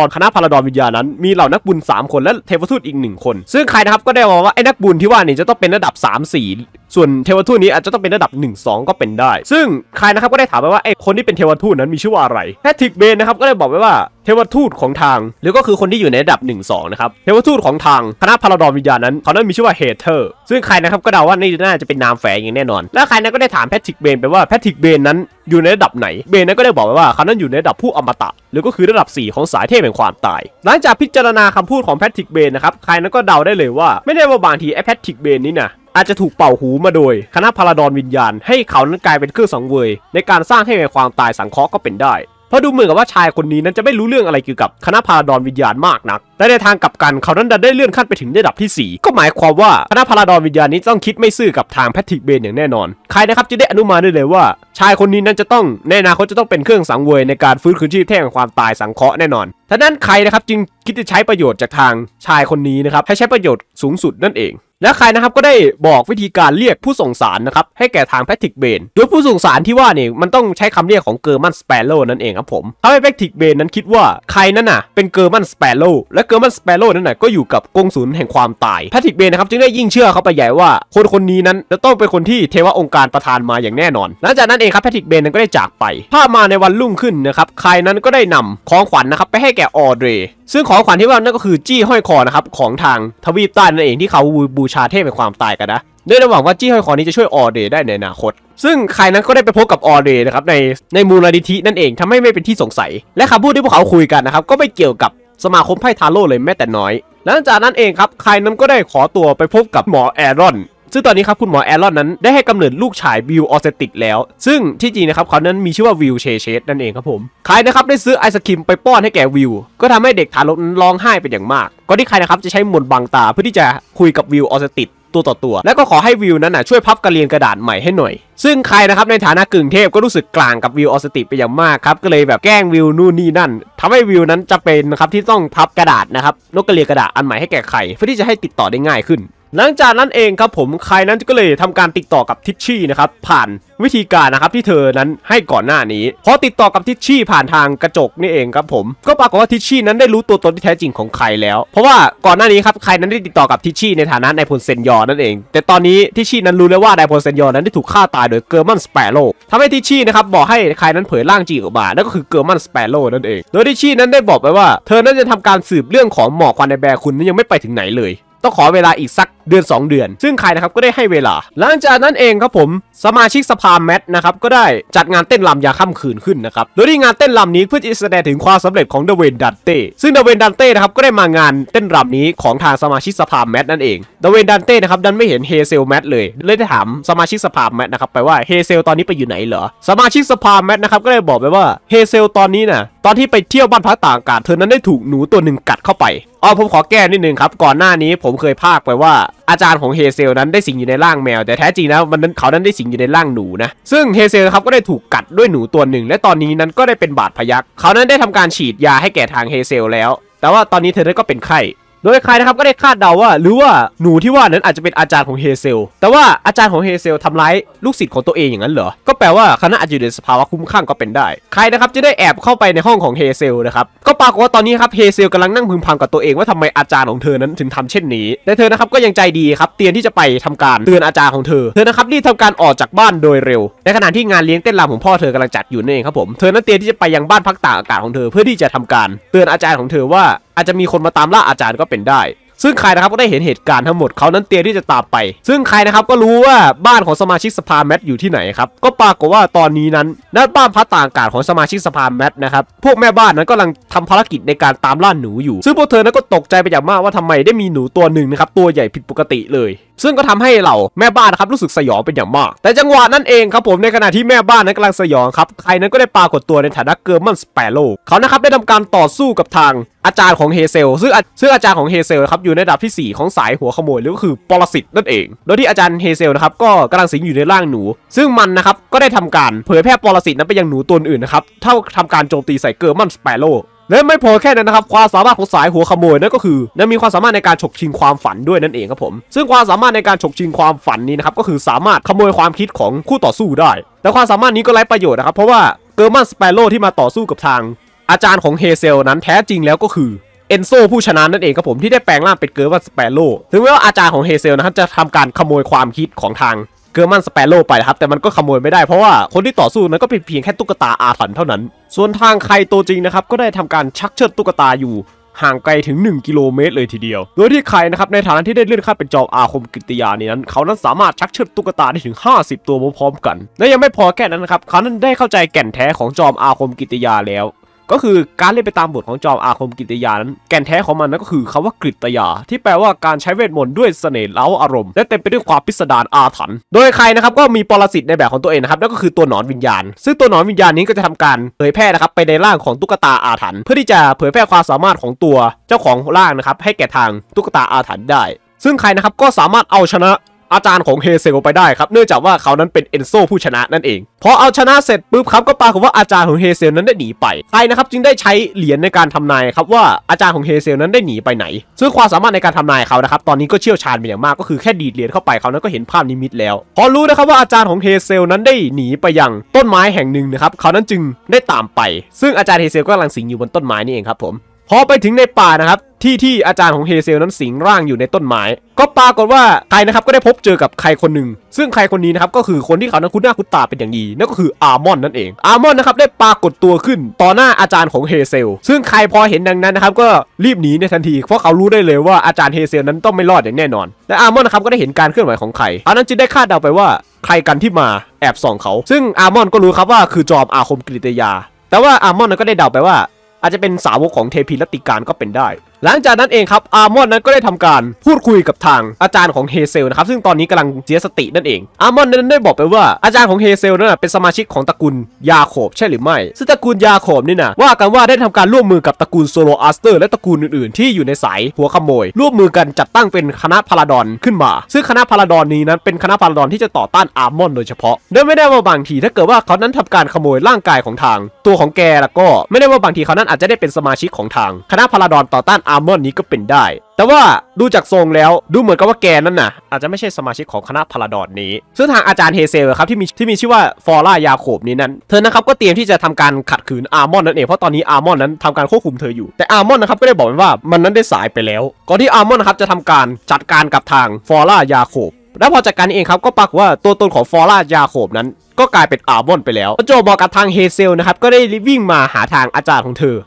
อนวิญญาณนั้นมีเหล่านักบุญ3คนและเทวทูตอีก1คนซึ่งใครนะครับก็ได้บอกว่าไอ้นักบุญที่ว่านี่จะต้องเป็นระดับ3-4ส่วนเทวทูตนี้อาจจะต้องเป็นระดับ1-2ก็เป็นได้ซึ่งใครนะครับก็ได้ถามไปว่าไอ้คนที่เป็นเทวทูตนั้นมีชื่อว่าอะไรแพทริกเบนนะครับก็ได้บอกไปว่าเทวทูตของทางหรือก็คือคนที่อยู่ในระดับ1-2นะครับเทวทูตของทางคณะพาราดอนวิญญาณนั้นเขานั้นมีชื่อว่าเฮเธอร์ซึ่งใครนะครับก็เดาว่านี่น่าจะเป็นนามแฝงอย่างแน่นอนและใครนั้นก็ได้ถามแพทริกเบนไปว่าแพทริกเบนนั้นอยู่ในระดับไหนเบนนั้นก็ได้บอกว่าเขานั้นอยู่ในระดับผู้อมตะหรือก็คือระดับ4ของสายเทพแห่งความตายหลังจากพิจารณาคำพูดของแพทริกเบนนะครับใครนั้นก็เดาได้เลยว่าไม่ได้ว่าบางทีไอ้แพทริกเบนนี้นะอาจจะถูกเป่าหูมาโดยคณะพาราดอนวิญญาณให้เขานั้นกลายเป็นเครื่องสังเวยในการสร้างเทพแห่งความตายสังเคราะห์ก็เป็นได้เพราะดูเหมือนกับว่าชายคนนี้นั้นจะไม่รู้เรื่องอะไรเกี่ยวกับคณะพาราดอนวิญญาณมากนักแต่ในทางกลับกันเขานั้นได้เลื่อนขั้นไปถึงระดับที่4ก็หมายความว่าคณะพาราดอนวิญญาณนี้ต้องคิดไม่ซื่อกับทางแพทริกเบนอย่างแน่นอนใครนะครับจะได้อนุมานได้เลยว่าชายคนนี้นั้นจะต้องในอนาคตจะต้องเป็นเครื่องสังเวยในการฟื้นคืนชีพแห่งความตายสังเคราะห์แน่นอนท่านั้นใครนะครับจึงคิดจะใช้ประโยชน์จากทางชายคนนี้นะครับให้ใช้ประโยชน์สูงสุดนั่นเองและใครนะครับก็ได้บอกวิธีการเรียกผู้ส่งสารนะครับให้แก่ทางแพทริกเบนโดยผู้ส่งสารที่ว่าเนี่ยมันต้องใช้คำเรียกของเกอร์มันสเปโร่นั่นเองครับผมทำให้แพทริกเบนนั้นคิดว่าใครนั่นน่ะเป็นเกอร์มันสเปโร่และเกอร์มันสเปโร่นั่นน่ะก็อยู่กับกงสุลแห่งความตายแพทริกเบนนะครับจึงได้ยิ่งเชื่อเขาไปใหญ่ว่าคนนี้นั้นจะต้องเป็นคนที่เทวองค์การประทานมาอย่างแน่นอนหลังจากนั้นเองครับแพทริกเบนนั้นก็ได้จากไปภาพมาในวันรุ่งขึ้นนะครับใครนั้นก็ได้นำของขวัญนะครับไปให้แก่ออเดรซึ่งของขวัญที่ว่านั่นก็คือจี้ห้อยคอนะครับของทางทวีปใต้นั่นเองที่เขาบูชาเทพแห่งความตายกันนะด้วยหวังว่าจี้ห้อยคอนี้จะช่วยออเดย์ได้ในอนาคตซึ่งใครนั้นก็ได้ไปพบกับออเดย์นะครับในมูลนิธินั่นเองทำให้ไม่เป็นที่สงสัยและคำพูดที่พวกเขาคุยกันนะครับก็ไม่เกี่ยวกับสมาคมไพ่ทาโร่เลยแม้แต่น้อยหลังจากนั้นเองครับใครนั้นก็ได้ขอตัวไปพบกับหมอแอรอนซึ่งตอนนี้ครับคุณหมอแอรอนนั้นได้ให้กำเนิดลูกชายวิลออเซติกแล้วซึ่งที่จริงนะครับเขานั้นมีชื่อว่าวิลเชเชตนั่นเองครับผมใครนะครับได้ซื้อไอศกรีมไปป้อนให้แก่วิลก็ทำให้เด็กทารกนั้นร้องไห้เป็นอย่างมากก่อนที่ใครนะครับจะใช้มนต์บังตาเพื่อที่จะคุยกับวิลออเซติกตัวต่อตัวแล้วก็ขอให้วิลนั้นช่วยพับกระเลียงกระดาษใหม่ให้หน่อยซึ่งใครนะครับในฐานะกึ่งเทพก็รู้สึกกลางกับวิลออสติไปอย่างมากครับก็เลยแบบแกล้งวิลนู่นนี่นั่นทำให้วิลนั้นจะเป็นนะครับที่ต้องพับกระดาษนะครับนกกระเลียงกระดาษอันใหม่ให้แก่ใครเพื่อที่จะให้ติดต่อได้ง่ายขึ้นห หลังจากนั้นเองครับผมใครนั้นก็เลยทำการติดต่อกับทิชชี่นะครับผ่านวิธีการนะครับที่เธอนั้นให้ก่อนหน้านี้พอติดต่อกับทิชชี่ผ่านทางกระจกนี่เองครับผมก็ปรากฏว่าทิชชี่นั้นได้รู้ตัวตนที่แท้จริงของใครแล้วเพราะว่าก่อนหน้านี้ครับใครนั้นได้ติดต่อกับทิชชี่ในฐานะนายพลเซนยอร์นั่นเองแต่ตอนนี้ทิชชี่นั้นรู้แล้วว่านายพลเซนยอร์นั้นได้ถูกฆ่าตายโดยเกอร์มันสเปโร่ทำให้ทิชชี่นะครับบอกให้ใครนั้นเผยร่างจริงออกมานั่นก็คือเกอร์มันสเปโร่นั่นเองโดยทิชชี่นั้นได้บอกไปว่าเธอนั้นจะทำการสืบเรื่องของหมอกควันในแบร์คุณนั้นยังไม่ไปถึงไหนเลยต้องขอเวลาอีกสักเดือน2เดือนซึ่งใครนะครับก็ได้ให้เวลาหลังจากนั้นเองครับผมสมาชิกสภาแมทนะครับก็ได้จัดงานเต้นรำยาค่ำคืนขึ้นนะครับโดยที่งานเต้นรำนี้เพื่อจะแสดงถึงความสำเร็จของเดเวนดันเต้ซึ่งเดเวนดันเต้นะครับก็ได้มางานเต้นรำนี้ของทางสมาชิกสภาแมทนั่นเองเดเวนดันเต้นะครับดันไม่เห็นเฮเซลแมทเลยเลยถามสมาชิกสภาแมทนะครับไปว่าเฮเซลตอนนี้ไปอยู่ไหนเหรอสมาชิกสภาแมทนะครับก็เลยบอกไปว่าเฮเซลตอนนี้นะตอนที่ไปเที่ยวบ้านพักต่างอากาศเธอนั้นได้ถูกหนูตัวหนึ่งกัดเข้าไปอ๋อผมขอแก้นิดนึงครับก่อนหน้านี้ผมเคยพากไปว่าอาจารย์ของเฮเซลนั้นได้สิงอยู่ในร่างแมวแต่แท้จริงแล้วเขานั้นได้สิงอยู่ในร่างหนูนะซึ่งเฮเซลครับก็ได้ถูกกัดด้วยหนูตัวหนึ่งและตอนนี้นั้นก็ได้เป็นบาดพยักเขานั้นได้ทำการฉีดยาให้แก่ทางเฮเซลแล้วแต่ว่าตอนนี้เธอนั้นก็เป็นไข้โดยใครนะครับก็ได้คาดเดาว่าหรือว่าหนูที่ว่านั้นอาจจะเป็นอาจารย์ของเฮเซลแต่ว่าอาจารย์ของเฮเซลทำร้ายลูกศิษย์ของตัวเองอย่างนั้นเหรอก็แปลว่าคณะอาจจะอยู่ในสภาวะคุ้มข้างก็เป็นได้ใครนะครับจะได้แอบเข้าไปในห้องของเฮเซลนะครับก็ปรากฏว่าตอนนี้ครับเฮเซลกำลังนั่งพึมพำกับตัวเองว่าทำไมอาจารย์ของเธอนั้นถึงทำเช่นนี้แต่เธอนะครับก็ยังใจดีครับเตรียมที่จะไปทำการเตือนอาจารย์ของเธอนะครับรีบทำการออกจากบ้านโดยเร็วในขณะที่งานเลี้ยงเต้นรำของพ่อเธอกำลังจัดอยู่นั่นเองครับผมเธอนั้นเตรียมที่จะไปยังบ้านพักตากอากาศของเธอเพื่อที่จะทำการเตือนอาจารย์ของเธอว่าอาจจะมีคนมาตามล่าอาจารย์ก็เป็นได้ซึ่งใครนะครับก็ได้เห็นเหตุการณ์ทั้งหมดเขานั้นเตรียมที่จะตามไปซึ่งใครนะครับก็รู้ว่าบ้านของสมาชิกสภาแมทอยู่ที่ไหนครับก็ปรากฏว่าตอนนี้นั้นณบ้านพักตากอากาศของสมาชิกสภาแมทนะครับพวกแม่บ้านนั้นกำลังทำภารกิจในการตามล่าหนูอยู่ซึ่งพวกเธอนั้นก็ตกใจไปอย่างมากว่าทำไมได้มีหนูตัวหนึ่งนะครับตัวใหญ่ผิดปกติเลยซึ่งก็ทำให้เหล่าแม่บ้านนะครับรู้สึกสยองเป็นอย่างมากแต่จังหวะนั้นเองครับผมในขณะที่แม่บ้านนั้นกำลังสยองครับใครนั้นก็ได้ปรากฏตัวในฐานะเกอร์มันสเปโร่เขานะครับได้ทำการต่อสู้กับทางอาจารย์ของเฮเซลซึ่งอาจารย์ของเฮเซลครับอยู่ในระดับที่4ของสายหัวขโมยหรือก็คือปรสิตนั่นเองโดยที่อาจารย์เฮเซลนะครับก็กำลังสิงอยู่ในร่างหนูซึ่งมันนะครับก็ได้ทำการเผยแพร่ปรสิตนั้นไปยังหนูตัวอื่นนะครับเท่าทำการโจมตีใส่เกอร์มันสเปโร่และไม่พอแค่นั้นนะครับความสามารถของสายหัวขโมยนั่นก็คือยังมีความสามารถในการฉกชิงความฝันด้วยนั่นเองครับผมซึ่งความสามารถในการฉกชิงความฝันนี้นะครับก็คือสามารถขโมยความคิดของคู่ต่อสู้ได้แต่ความสามารถนี้ก็ไร้ประโยชน์นะครับเพราะว่าเกอร์มันสเปโร่ที่มาต่อสู้กับทางอาจารย์ของเฮเซลนั้นแท้จริงแล้วก็คือเอนโซผู้ชนะนั่นเองครับผมที่ได้แปลงร่างเป็นเกอร์มันสเปโร่ถึงแม้ว่าอาจารย์ของเฮเซลนะครับจะทำการขโมยความคิดของทางเกอร์มันสเปโร่ไปครับแต่มันก็ขโมยไม่ได้เพราะว่าคนที่ต่อสู้นั้นก็เป็นเพียงแค่ตุ๊กตาอาถรรพ์เท่านั้นส่วนทางใครตัวจริงนะครับก็ได้ทำการชักเชิดตุ๊กตาอยู่ห่างไกลถึง1กิโลเมตรเลยทีเดียวโดยที่ใครนะครับในฐานะที่ได้เลื่อนขั้นเป็นจอมอาคมกิตติยานี้นั้นเขานั้นสามารถชักเชิดตุ๊กตาได้ถึง50ตัวพร้อมๆกันและยังไม่พอแค่นั้นนะครับเขานั้นได้เข้าใจแก่นแท้ของจอมอาคมกิตติยาแล้วก็คือการเล่นไปตามบทของจอมอาคมกฤตยานั้นแก่นแท้ของมันนั่นก็คือคำว่ากฤตยาที่แปลว่าการใช้เวทมนต์ด้วยเสน่ห์เล้าอารมณ์และเต็มไปด้วยความพิสดารอาถรรพ์โดยใครนะครับก็มีปรสิตในแบบของตัวเองนะครับนั่นก็คือตัวหนอนวิญญาณซึ่งตัวหนอนวิญญาณนี้ก็จะทำการเผยแพร่นะครับไปในร่างของตุ๊กตาอาถรรพ์เพื่อที่จะเผยแพร่ความสามารถของตัวเจ้าของร่างนะครับให้แก่ทางตุ๊กตาอาถรรพ์ได้ซึ่งใครนะครับก็สามารถเอาชนะอาจารย์ของเฮเซลไปได้ครับเนื่องจากว่าเขานั้นเป็นเอนโซผู้ชนะนั่นเองพอเอาชนะเสร็จปุ๊บครับก็ปรากฏว่าอาจารย์ของเฮเซลนั้นได้หนีไปใครนะครับจึงได้ใช้เหรียญในการทำนายครับว่าอาจารย์ของเฮเซลนั้นได้หนีไปไหนซึ่งความสามารถในการทำนายเขานะครับตอนนี้ก็เชี่ยวชาญเป็นอย่างมากก็คือแค่ดีดเหรียญเข้าไปเขานั้นก็เห็นภาพนิมิตแล้วพอรู้นะครับว่าอาจารย์ของเฮเซลนั้นได้หนีไปยังต้นไม้แห่งหนึ่งนะครับเขานั้นจึงได้ตามไปซึ่งอาจารย์เฮเซลก็กำลังสิงอยู่บนต้นไม้นี่เองครับผมพอไปถึงในป่านะครับที่อาจารย์ของเฮเซลนั้นสิงร่างอยู่ในต้นไม้ก็ปรากฏว่าใครนะครับก็ได้พบเจอกับใครคนหนึ่งซึ่งใครคนนี้นะครับก็คือคนที่เขานั้นคุ้นหน้าคุ้นตาเป็นอย่างดีนั่นก็คืออาร์มอนนั่นเองอาร์มอนนะครับได้ปรากฏตัวขึ้นต่อหน้าอาจารย์ของเฮเซลซึ่งใครพอเห็นดังนั้นนะครับก็รีบหนีในทันทีเพราะเขารู้ได้เลยว่าอาจารย์เฮเซลนั้นต้องไม่รอดอย่างแน่นอนและอาร์มอนนะครับก็ได้เห็นการเคลื่อนไหวของใครเขานั้นจึงได้คาดเดาไปว่าใครกันที่มาแอบส่องเขาซึ่งอาร์มอนก็รู้ครับว่าคือจอมอาคมกฤตยาแต่ว่าอาร์มอนนั้นก็ได้เดาไปว่าอาจจะเป็นสาวกของเทพีรัตติการก็เป็นได้หลังจากนั้นเองครับอาร์มอนนั้นก็ได้ทำการพูดคุยกับทางอาจารย์ของเฮเซลนะครับซึ่งตอนนี้กำลังเสียสตินั่นเองอาร์มอนนั้นได้บอกไปว่าอาจารย์ของเฮเซลนั้นเป็นสมาชิกของตระกูลยาโคบใช่หรือไม่ซึ่งตระกูลยาโคบนี่นะว่ากันว่าได้ทำการร่วมมือกับตระกูลโซโลอาสเตอร์และตระกูลอื่นๆที่อยู่ในสายหัวขโมยร่วมมือกันจัดตั้งเป็นคณะพาราดอนขึ้นมาซึ่งคณะพาราดอนนี้นั้นเป็นคณะพาราดอนที่จะต่อต้านอาร์มอนโดยเฉพาะและไม่ได้ว่าบางทีถ้าเกิดว่าเขานั้นทำการขโมยร่างกายของทางตัวของแกแล้วก็ไม่ได้ว่าบางทีเขานั้นอาจจะได้เป็นสมาชิกของทางคณะพาราดอนต่อต้าน อาร์มอนนี้ก็เป็นได้แต่ว่าดูจากทรงแล้วดูเหมือนกับว่าแกนั่นน่ะอาจจะไม่ใช่สมาชิกของคณะพาราดอนนี้ซึ่งทางอาจารย์เฮเซลครับที่มีชื่อว่าฟอร่ายาโคบนี้นั้นเธอนะครับก็เตรียมที่จะทำการขัดขืนอาร์มอนนั่นเองเพราะตอนนี้อาร์มอนนั้นทำการควบคุมเธออยู่แต่อาร์มอนนะครับก็ได้บอกว่ามันนั้นได้สายไปแล้วก่อนที่อาร์มอนนะครับจะทำการจัดการกับทางฟอร่ายาโคบและพอจัดการเองครับก็ปรากฏว่าตัวตนของฟอร่ายาโคบนั้นก็กลายเป็นอาร์มอนไปแล้วโจบอกกับทางเฮเซลนะครับก็ได้วิ่งมาหาทางอาจารย์ของเธอ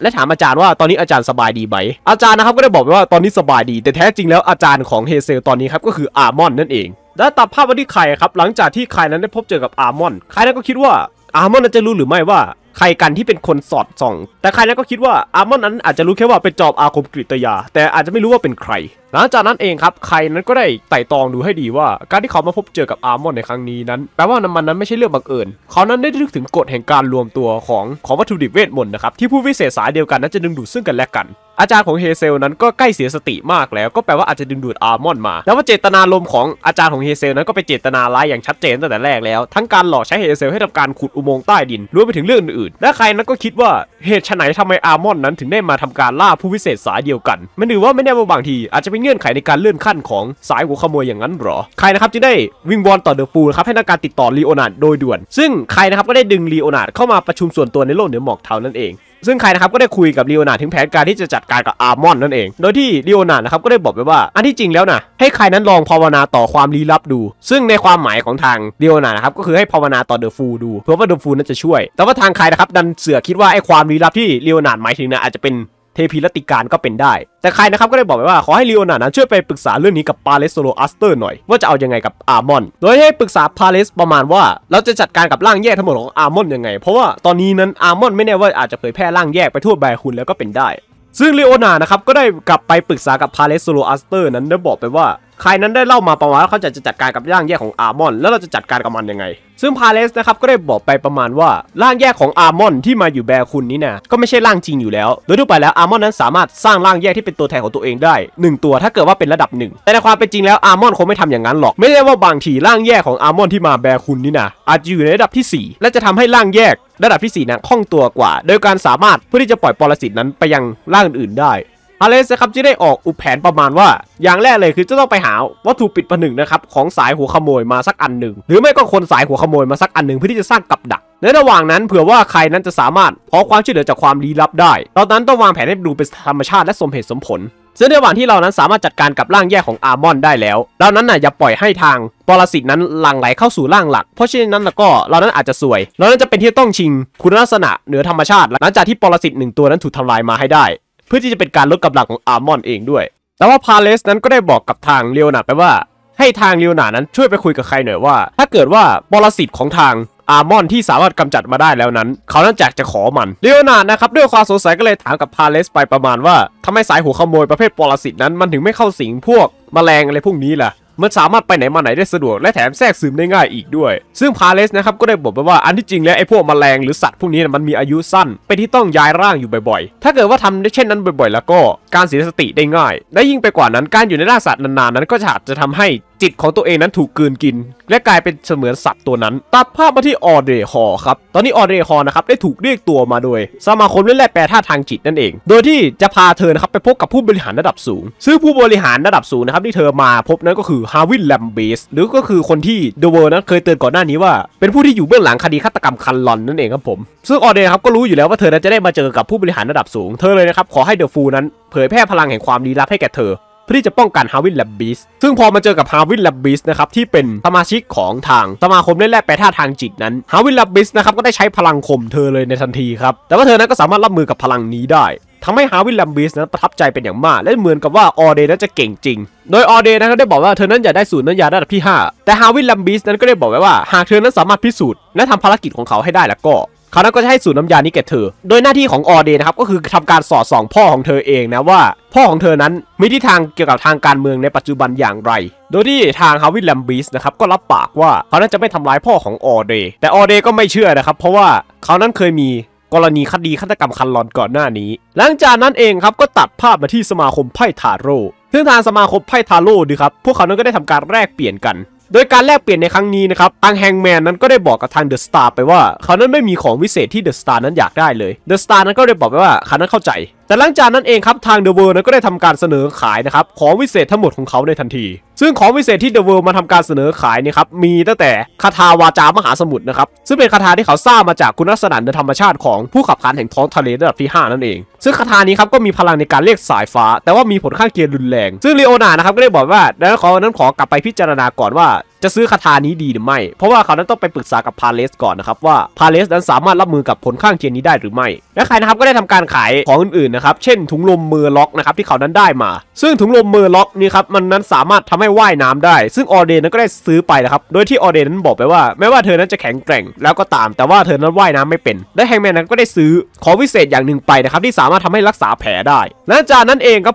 และถามอาจารย์ว่าตอนนี้อาจารย์สบายดีไหมอาจารย์นะครับก็ได้บอกว่าตอนนี้สบายดีแต่แท้จริงแล้วอาจารย์ของเฮเซลตอนนี้ครับก็คืออาร์มอนนั่นเองและตัดภาพมาที่ไข่ครับหลังจากที่ไข่นั้นได้พบเจอกับอาร์มอนไข่นั้นก็คิดว่าอาร์มอนนั้นจะรู้หรือไม่ว่าใครกันที่เป็นคนสอดส่องแต่ใครนั้นก็คิดว่าอาร์มอนนั้นอาจจะรู้แค่ว่าเป็นจอบอาคมกฤตยาแต่อาจจะไม่รู้ว่าเป็นใครหลังจากนั้นเองครับใครนั้นก็ได้ไต่ตองดูให้ดีว่าการที่เขามาพบเจอกับอาร์มอนในครั้งนี้นั้นแปลว่ามันนั้นไม่ใช่เรื่องบังเอิญเขานั้นได้นึกถึงกฎแห่งการรวมตัวของวัตถุดิบเวทมนต์นะครับที่ผู้วิเศษสายเดียวกันนั้นจะดึงดูดซึ่งกันและกันอาจารย์ของเฮเซลนั้นก็ใกล้เสียสติมากแล้วก็แปลว่าอาจจะดึงดูดอาร์มอนมาแล้วว่าเจตนารมณ์ของอาจารย์ของเฮเซลนั้นก็เป็นเจตนาร้ายอย่างชัดเจนตั้งแต่แรกแล้วทั้งการหลอกใช้เฮเซลให้ทำการขุดอุโมงค์ใต้ดินรวมไปถึงเรื่องอื่นและใครนั้นก็คิดว่าเหตุไฉนทำไมอาร์มอนนั้นถึงได้มาทำการล่าผู้วิเศษสายเดียวกันมันถือว่าไม่แน่ว่าบางทีอาจจะเป็นเงื่อนไขในการเลื่อนขั้นของสายหัวขโมยอย่างนั้นหรอใครนะครับจะได้วิงวอนต่อเดอะฟูลครับให้ทำการติดต่อลีโอนาร์ดโดยด่วนซึ่งใครนะครับก็ได้ดึงลีโอนาร์ดเข้ามาประชุมส่วนตัวในโลกเหนือหมอกเทานั่นเองซึ่งใครนะครับก็ได้คุยกับลีโอนาร์ดถึงแผนการที่จะจัดการกับอาร์มอนนั่นเองโดยที่ลีโอนาร์ดนะครับก็ได้บอกไปว่าอันที่จริงแล้วนะให้ใครนั้นลองภาวนาต่อความลี้ลับดูซึ่งในความหมายของทางลีโอนาร์ดนะครับก็คือให้ภาวนาต่อเดอะฟูลดูเพื่อว่าเดอะฟูลนั้นจะช่วยแต่ว่าทางใครนะครับดันเสือคิดว่าไอ้ความลี้ลับที่ลีโอนาร์ดหมายถึงนะอาจจะเป็นเทพีรัตติการก็เป็นได้แต่ใครนะครับก็ได้บอกไปว่าขอให้ลีโอนาร์ดนั้นช่วยไปปรึกษาเรื่องนี้กับปาเลสโซโลอัสเตอร์หน่อยว่าจะเอายังไงกับอาร์มอนโดยให้ปรึกษาปาเลสประมาณว่าเราจะจัดการกับร่างแยกทั้งหมดของอาร์มอนยังไงเพราะว่าตอนนี้นั้นอาร์มอนไม่แน่ว่าอาจจะเผยแพร่ร่างแยกไปทั่วแบคุนแล้วก็เป็นได้ซึ่งลีโอนาร์ดนะครับก็ได้กลับไปปรึกษากับปาเลสโซโลอัสเตอร์นั้นได้บอกไปว่าใครนั้นได้เล่ามาประมาณว่าเขาจะจัดการกับร่างแยกของอาร์มอนแล้วเราจะจัดการกับมันยังไงซึ่งพาเลสนะครับก็ได้บอกไปประมาณว่าร่างแยกของอาร์มอนที่มาอยู่แบคุนนี้นะก็ไม่ใช่ร่างจริงอยู่แล้วโดยทั่วไปแล้วอาร์มอนนั้นสามารถสร้างร่างแยกที่เป็นตัวแทนของตัวเองได้1ตัวถ้าเกิดว่าเป็นระดับ1แต่ในความเป็นจริงแล้วอาร์มอนคงไม่ทำอย่างนั้นหรอกไม่ได้ว่าบางทีร่างแยกของอาร์มอนที่มาแบคุนนี้นะอาจจะอยู่ในระดับที่4และจะทำให้ร่างแยกระดับที่4นั้นคล่องตัวกว่าโดยการสามารถเพื่อที่จะปล่อยปรสิตนั้นไปยังร่างอื่นได้อาเลสครับจะได้ออกอุปแผนประมาณว่าอย่างแรกเลยคือจะต้องไปหาวัตถุปิดประหนึ่งนะครับของสายหัวขโมยมาสักอันหนึ่งหรือไม่ก็คนสายหัวขโมยมาสักอันหนึ่งเพื่อที่จะสร้างกับดักในระหว่างนั้นเผื่อว่าใครนั้นจะสามารถขอความช่วยเหลือจากความลี้ลับได้ตอนนั้นต้องวางแผนให้ดูเป็นธรรมชาติและสมเหตุสมผลซึ่งในระหว่างที่เรานั้นสามารถจัดการกับร่างแยกของอาร์มอนได้แล้วเรานั้นน่ะอย่าปล่อยให้ทางปรสิตนั้นหลั่งไหลเข้าสู่ร่างหลักเพราะฉะนั้นก็เรานั้นอาจจะซวยเรานั้นจะเป็นที่ต้องชิงคุณลักษณะเหนือธรรมชาติหลังจากที่ปรสิตหนึ่งตัวนั้นถูกทำลายมาให้ได้เพื่อที่จะเป็นการลดกำลังของอาร์มอนเองด้วยแต่ว่าพาเลสนั้นก็ได้บอกกับทางเลโอนาร์ดไปว่าให้ทางเลโอนาร์ดนั้นช่วยไปคุยกับใครหน่อยว่าถ้าเกิดว่าปรสิตของทางอาร์มอนที่สามารถกำจัดมาได้แล้วนั้นเขานั้นอยากจะขอมันเลโอนาร์ดนะครับด้วยความสงสัยก็เลยถามกับพาเลสไปประมาณว่าทำไมสายหัวขโมยประเภทปรสิตนั้นมันถึงไม่เข้าสิงพวกแมลงอะไรพวกนี้ล่ะมันสามารถไปไหนมาไหนได้สะดวกและแถมแทรกซึมได้ง่ายอีกด้วยซึ่งพาเลสนะครับก็ได้บอกไปว่าอันที่จริงแล้วไอ้พวกแมลงหรือสัตว์พวกนี้มันมีอายุสั้นเป็นที่ต้องย้ายร่างอยู่บ่อยๆถ้าเกิดว่าทำได้เช่นนั้นบ่อยๆแล้วก็การเสียสติได้ง่ายและยิ่งไปกว่านั้นการอยู่ในร่างสัตว์นานๆนั้นก็อาจจะทำให้จิตของตัวเองนั้นถูกกลืนกินและกลายเป็นเสมือนสัตว์ตัวนั้นตัดภาพมาที่ออเดรฮอครับตอนนี้ออเดรฮอนะครับได้ถูกเรียกตัวมาโดยสมาคมเล่นแร่แปรธาตุทางจิตนั่นเองโดยที่จะพาเธอนะครับไปพบกับผู้บริหารระดับสูงซึ่งผู้บริหารระดับสูงนะครับที่เธอมาพบนั้นก็คือฮาวินแลมเบสหรือก็คือคนที่เดอะเวิลด์นั้นเคยเตือนก่อนหน้านี้ว่าเป็นผู้ที่อยู่เบื้องหลังคดีฆาตกรรมคันลอนนั่นเองครับผมซึ่งออเดรครับก็รู้อยู่แล้วว่าเธอนั้นจะได้มาเจอกับผู้บริหารระดับสูงเธอเลยนะครับขอให้เดอะฟูลนั้นเผยแพร่พลังแห่งความลี้ลับให้แก่เธอเพื่อที่จะป้องกันฮาวินแลมบิสซึ่งพอมาเจอกับฮาวินแลมบิสนะครับที่เป็นสมาชิกของทางสมาคมเล่นแร่แปรธาตุทางจิตนั้นฮาวินแลมบิสนะครับก็ได้ใช้พลังข่มเธอเลยในทันทีครับแต่ว่าเธอนั้นก็สามารถรับมือกับพลังนี้ได้ทำให้ฮาวินแลมบิสนั้นประทับใจเป็นอย่างมากและเหมือนกับว่าออเดย์นั้นจะเก่งจริงโดยออเดย์นั้นก็ได้บอกว่าเธอนั้นอยากได้สูตรนั้นยาระดับที่5แต่ฮาวินแลมบิสนั้นก็ได้บอกไว้ว่าหากเธอนั้นสามารถพิสูจน์และทำภารกิจของเขาให้ได้แล้วก็เขานั้นก็จะให้สูตรน้ำยานี้แก่เธอโดยหน้าที่ของออเดย์นะครับก็คือทำการสอดส่องพ่อของเธอเองนะว่าพ่อของเธอนั้นมีทิศทางเกี่ยวกับทางการเมืองในปัจจุบันอย่างไรโดยที่ทางฮาวินแลมบิสนะครับก็รับปากว่าเขานั้นจะไม่ทำร้ายพ่อของออเดย์แต่ออเดย์ก็ไม่เชื่อนะครับเพราะว่าเขานั้นเคยมีกรณีคดีฆาตกรรมคันลอนก่อนหน้านี้หลังจากนั้นเองครับก็ตัดภาพมาที่สมาคมไพ่ทาโร่ซึ่งทางสมาคมไพ่ทาโร่ดีครับพวกเขานั้นก็ได้ทำการแลกเปลี่ยนกันโดยการแลกเปลี่ยนในครั้งนี้นะครับทางแฮงแมนนั้นก็ได้บอกกับทางเดอะสตาร์ไปว่าเขานั้นไม่มีของวิเศษที่เดอะสตาร์นั้นอยากได้เลยเดอะสตาร์นั้นก็ได้บอกไปว่าเขานั้นเข้าใจ แต่หลังจากนั้นเองครับทางเดอะเวิลด์นั้นก็ได้ทำการเสนอขายนะครับของวิเศษทั้งหมดของเขาในทันทีซึ่งของวิเศษที่เดอะเวิลด์มาทำการเสนอขายเนี่ยครับมีตั้งแต่คาถาวาจามหาสมุทรนะครับซึ่งเป็นคาถาที่เขาสร้างมาจากคุณลักษณะธรรมชาติของผู้ขับขานแห่งท้องทะเลระดับที่5นั่นเองซึ่งคาถานี้ครับก็มีพลังในการเรียกสายฟ้าแต่ว่ามีผลข้างเคียงรุนแรงซึ่งลีโอนานะครับก็ได้บอกว่าแล้วเขานั้นขอกลับไปพิจารณาก่อนว่าจะซื้อคาถานี้ดีหรือไม่เพราะว่าเขานั้นต้องไปปรึกษากับพาเลสก่อนนะครับว่าพาเลสนั้นสามารถรับมือกับผลข้างเคียงนี้ได้หรือไม่และใครนะครับก็ได้ทำการขายของอื่นๆนะครับเช่นถุงลมมือล็อกนะครับที่เขานั้นได้มาซึ่งถุงลมมือล็อกนี่ครับมันนั้นสามารถทำให้ว่ายน้ำได้ซึ่งออเดนนั้นก็ได้ซื้อไปนะครับโดยที่ออเดนนั้นบอกไปว่าแม้ว่าเธอนั้นจะแข็งแกร่งแล้วก็ตามแต่ว่าเธอนั้นว่ายน้ำไม่เป็นและแฮงแมนนั้นก็ได้ซื้อของวิเศษอย่างหนึ่งไปนะครับที่สามารถทำให้รักษาแผลได้และจากนั้นเองครับ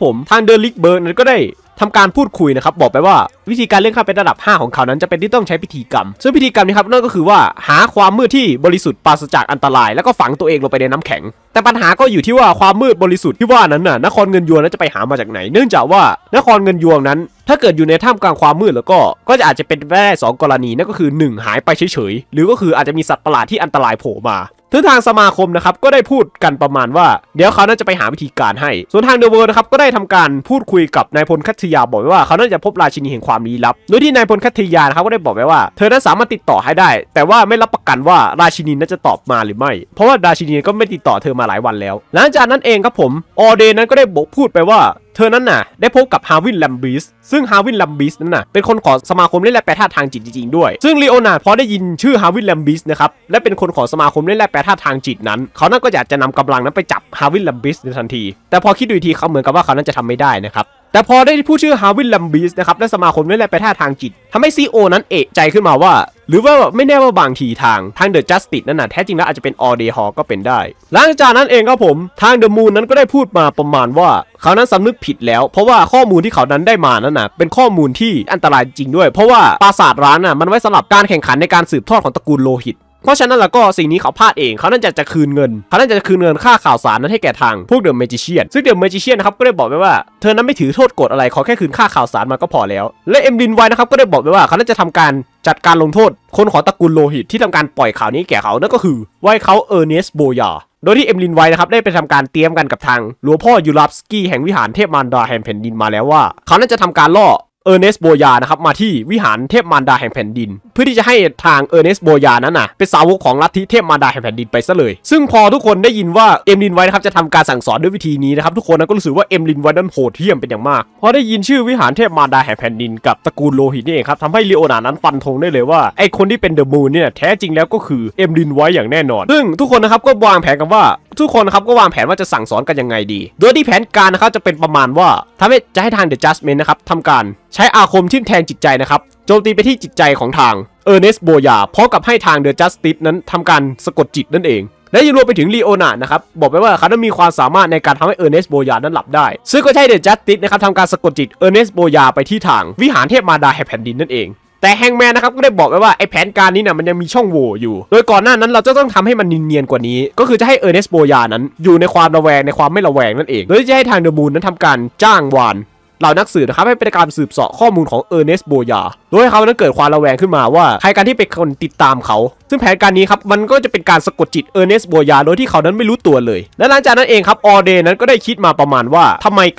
ผมทางเดลิกเบิร์นนั้นก็ได้ทำการพูดคุยนะครับบอกไปว่าวิธีการเลื่อนขั้นเป็นระดับ5ของเขานั้นจะเป็นที่ต้องใช้พิธีกรรมซึ่งพิธีกรรมนี้ครับนั่นก็คือว่าหาความมืดที่บริสุทธิ์ปราศจากอันตรายแล้วก็ฝังตัวเองลงไปในน้ำแข็งแต่ปัญหาก็อยู่ที่ว่าความมืดบริสุทธิ์ที่ว่านั้นน่ะนครเงินยวงนั้นจะไปหามาจากไหนเนื่องจากว่านครเงินยวงนั้นถ้าเกิดอยู่ในท่ามกลางความมืดแล้วก็จะอาจจะเป็นไปได้2กรณีนั่นก็คือ1หายไปเฉยๆหรือก็คืออาจจะมีสัตว์ประหลาดที่อันตรายโผล่มาซึ่งทางสมาคมนะครับก็ได้พูดกันประมาณว่าเดี๋ยวเขาน่าจะไปหาวิธีการให้ส่วนทางเดอะเวิลด์นะครับก็ได้ทำการพูดคุยกับนายพลคัตติยาบอกว่าเขาน่าจะพบราชินีแห่งความลี้ลับโดยที่นายพลคัตติยานะครับก็ได้บอกไว้ว่าเธอนั้นสามารถติดต่อให้ได้แต่ว่าไม่รับประกันว่าราชินีนั้นจะตอบมาหรือไม่เพราะว่าราชินีก็ไม่ติดต่อเธอมาหลายวันแล้วหลังจากนั้นเองครับผมออเดนนั้นก็ได้พูดไปว่าเธอนั้นน่ะได้พบกับฮาวินลัมบิสซึ่งฮาวินลัมบิสนั้นน่ะเป็นคนของสมาคมเล่นและแปรธาตุทางจิตจริงๆด้วยซึ่งลีโอนาร์ดพอได้ยินชื่อฮาวินลัมบิสนะครับและเป็นคนของสมาคมเล่นและแปรธาตุทางจิตนั้นเขานั้นก็อยากจะนำกำลังนั้นไปจับฮาวินลัมบิสในทันทีแต่พอคิดดูทีเขาเหมือนกับว่าเขานั้นจะทำไม่ได้นะครับแต่พอได้พูดชื่อฮาวินลัมบิสนะครับและสมาคมเล่นและแปรธาตุทางจิตทำให้ซีโอนั้นเอะใจขึ้นมาว่าหรือว่าไม่แน่ว่าบางทีทางเดอะจัสติสนั่นน่ะแท้จริงแล้วอาจจะเป็นออเดฮอก็เป็นได้หลังจากนั้นเองครับผมทางเดอะมูนนั้นก็ได้พูดมาประมาณว่าเขานั้นสำนึกผิดแล้วเพราะว่าข้อมูลที่เขานั้นได้มานั่นน่ะเป็นข้อมูลที่อันตรายจริงด้วยเพราะว่าปราสาทร้างน่ะมันไว้สำหรับการแข่งขันในการสืบทอดของตระกูลโลหิตเพราะฉะนั้นแล้วก็สิ่งนี้เขาพลาดเองเขาน่าจะคืนเงินค่าข่าวสารนั้นให้แก่ทางพวกเดอะเมจิเชียนซึ่งเดอะเมจิเชียนนะครับก็ได้บอกไปว่าเธอนั้นไม่ถือโทษโกรธอะไรขอแค่คืนค่าข่าวสารมาก็พอแล้วและเอ็มดินไว้นะครับก็ได้บอกไปว่าเขาน่าจะทำการจัดการลงโทษคนของตระกูลโลหิตที่ทำการปล่อยข่าวนี้แก่เขานั่นก็คือไว้เขาเออร์เนสโบยาโดยที่เอ็มลินไว้นะครับได้ไปทำการเตรียมกันกับทางหลวงพ่อยูรับสกี้แห่งวิหารเทพมารดาแห่งแผ่นดินมาแล้วว่าเขาน่าจะทำการล่อเออร์เนสโบยานะครับมาที่วิหารเทพมารดาแห่งแผ่นดินเพื่อที่จะให้ทางเออร์เนสโบยานั้นน่ะเป็นสาวกของลัทธิเทพมารดาแห่งแผ่นดินไปซะเลยซึ่งพอทุกคนได้ยินว่าเอ็มลินไว้นะครับจะทำการสั่งสอนด้วยวิธีนี้นะครับทุกคนก็รู้สึกว่าเอ็มลินไว้นั้นโหดเหี้ยมเป็นอย่างมากพอได้ยินชื่อวิหารเทพมารดาแห่งแผ่นดินกับตระกูลโลหิตนี่เองครับทำให้ลีโอนาร์ดนั้นฟันธงได้เลยว่าไอคนที่เป็นเดอะมูนเนี่ยแท้จริงแล้วก็คือเอ็มลินไว้อย่างแน่นอนซึ่งทุกคนนะครับก็วางแผนกันว่าทุกคนนะครับก็วางแผนว่าจะสั่งสอนกันยังไงดีโดยที่แผนการนะครับจะเป็นประมาณว่าทำให้จะให้ทาง The Judgment นะครับทำการใช้อาคมทิ่มแทงจิตใจนะครับโจมตีไปที่จิตใจของทางเออร์เนสต์โบยาพร้อมกับให้ทาง The Justice นั้นทำการสะกดจิตนั่นเองและยังรวมไปถึงลีโอนาร์ดนะครับบอกไปว่าเขานั้นมีความสามารถในการทำให้เออร์เนสต์โบยานั้นหลับได้ซึ่งก็ใช้ The Justice นะครับทำการสะกดจิตเออร์เนสต์โบยาไปที่ทางวิหารเทพมารดาแห่งแผ่นดินนั่นเองแต่แฮงแมนนะครับก็ได้บอกไว้ว่าไอแผนการนี้เนี่ยมันยังมีช่องโหว่อยู่โดยก่อนหน้านั้นเราจะต้องทำให้มันเนียนๆกว่านี้ก็คือจะให้เออร์เนสต์โบยานั้นอยู่ในความระแวงในความไม่ระแวงนั่นเองโดยจะให้ทางเดอะมูนนั้นทำการจ้างวานเหล่านักสืบนะครับให้เป็นการสืบเสาะข้อมูลของเออร์เนสต์โบยาโดยเขานั้นเกิดความระแวงขึ้นมาว่าใครกันที่เป็นคนติดตามเขาซึ่งแผนการนี้ครับมันก็จะเป็นการสะกดจิตเออร์เนสต์โบยาโดยที่เขานั้นไม่รู้ตัวเลยและหลังจากนั้นเองครับออเดนนั้นก็ได้คิดมาประมาณว่าทำไม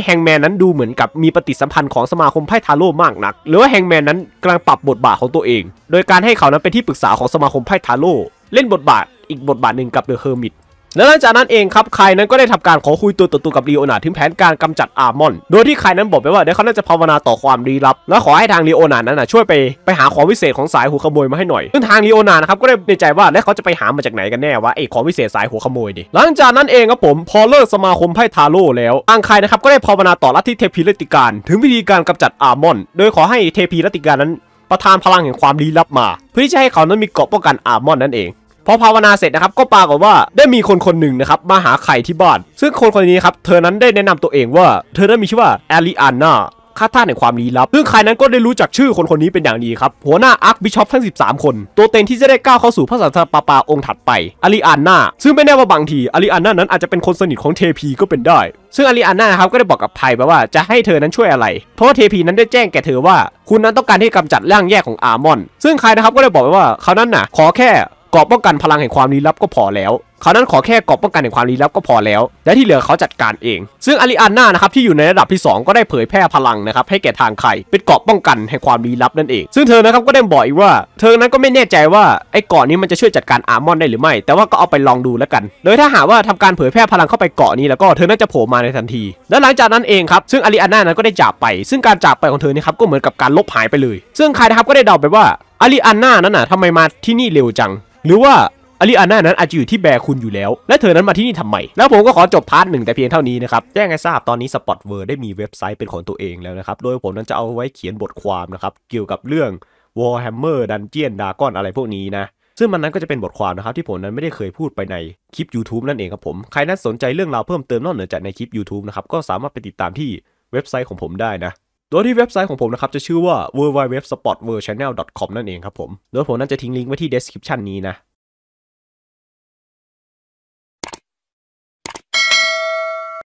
แฮงแมนนั้นดูเหมือนกับมีปฏิสัมพันธ์ของสมาคมไพ่ทาโร่มากนักหรือว่าแฮงแมนนั้นกำลังปรับบทบาทของตัวเองโดยการให้เขานั้นเป็นที่ปรึกษาของสมาคมไพ่ทาโร่เล่นบทบาทอีกบทบาทหนึ่งกับเดอะเฮอร์มิตและหลังจากนั้นเองครับใครนั้นก็ได้ทำการขอคุยตัวต่อตัวกับลีโอนาร์ดถึงแผนการกำจัดอาร์มอนโดยที่ใครนั้นบอกไปว่าเดี๋ยวเขาน่าจะภาวนาต่อความลี้ลับและขอให้ทางลีโอนาร์ดนั้นช่วยไปหาของวิเศษของสายหัวขโมยมาให้หน่อยซึ่งทางลีโอนาร์ดนะครับก็ได้ในใจว่าแล้วเขาจะไปหามาจากไหนกันแน่วะไอ้ของวิเศษสายหัวขโมยดิหลังจากนั้นเองครับผมพอเลิกสมาคมไพ่ทาโร่แล้วอังคายนะครับก็ได้ภาวนาต่อลัทธิเทพีรัตติการถึงวิธีการกำจัดอาร์มอนโดยขอให้เทพีรัตติการนั้นประทานพลังแห่งความลี้ลับมาเพื่อที่จะให้เขานั้นมีเกราะป้องกันอาร์มอนนั่นเองพอภาวนาเสร็จนะครับก็ปรากฏว่าได้มีคนหนึ่งนะครับมาหาไข่ที่บ้านซึ่งคนนี้ครับเธอนั้นได้แนะนำตัวเองว่าเธอนั้นมีชื่อว่าแอลิอาน่าข้าท่านแห่งความลี้ลับซึ่งใครนั้นก็ได้รู้จักชื่อคนนี้เป็นอย่างดีครับหัวหน้าอาร์คบิชอปทั้ง13คนตัวเต็งที่จะได้ก้าวเข้าสู่พระศาสนาปาองค์ถัดไปแอลิอาน่าซึ่งไม่แน่ว่าบางทีแอลิอาน่านั้นอาจจะเป็นคนสนิทของเทพีก็เป็นได้ซึ่งแอลิอาน่าครับก็ได้บอกกับไพ่ไปว่าจะให้เธอนั้นช่วยอะไรเพราะว่าเทพีนั้นได้แจ้งแก่เธอว่าคุณนั้นต้องการที่กำจัดร่างแย่ของอาร์มอนซึ่งใครนะครับก็ได้บอกว่าเขานั้นน่ะขอแค่เกราะป้องกันพลังแห่งความลี้ลับก็พอแล้ว เขานั้นขอแค่กรอบป้องกันแห่งความลี้ลับก็พอแล้วและที่เหลือเขาจัดการเองซึ่งอาริอาน่านะครับที่อยู่ในระดับที่2ก็ได้เผยแพร่พลังนะครับให้แก่ทางไข่เป็นกรอบป้องกันแห่งความลี้ลับนั่นเองซึ่งเธอนะครับก็ได้บอกอีกว่าเธอนั้นก็ไม่แน่ใจว่าไอ้เกาะนี้มันจะช่วยจัดการอาร์มอนได้หรือไม่แต่ว่าก็เอาไปลองดูแล้วกันโดยถ้าหากว่าทำการเผยแพร่พลังเข้าไปเกาะนี้แล้วก็เธอน่าจะโผล่มาในทันทีและหลังจากนั้นเองครับซึ่งอาริอาน่านั้นก็ได้จากไปซึ่งการจากไปของเธอนี่ครับก็เหมือนกับการลบหายไปเลยซึ่งใครนะครับก็ได้เดาไปว่าอาริอาน่านั้นน่ะทำไมมาที่นี่เร็วจังหรือว่าอาริอาน่านั้นอาจจะอยู่ที่แบร์คุณอยู่แล้วและเธอนั้นมาที่นี่ทำไมแล้วผมก็ขอจบพาร์ท1แต่เพียงเท่านี้นะครับแจ้งให้ทราบตอนนี้ Spot World ได้มีเว็บไซต์เป็นของตัวเองแล้วนะครับโดยผมนั้นจะเอาไว้เขียนบทความนะครับเกี่ยวกับเรื่อง Warhammer Dungeon Dragon อะไรพวกนี้นะซึ่งมันนั้นก็จะเป็นบทความนะครับที่ผมนั้นไม่ได้เคยพูดไปในคลิป YouTube นั่นเองครับผมใครนั้นสนใจเรื่องราวเพิ่มเติมนอกเหนือจากในคลิป YouTube นะครับก็สามารถไปติดตามที่เว็บไซต์ของผมได้นะโดยที่เว็บไซต์ของผมนะครับจะชื่อว่า www.spotworldchannel.com นั่นเองครับผมโดยผมนั้นจะทิ้งลิงก์ไว้ที่ description นี้นะ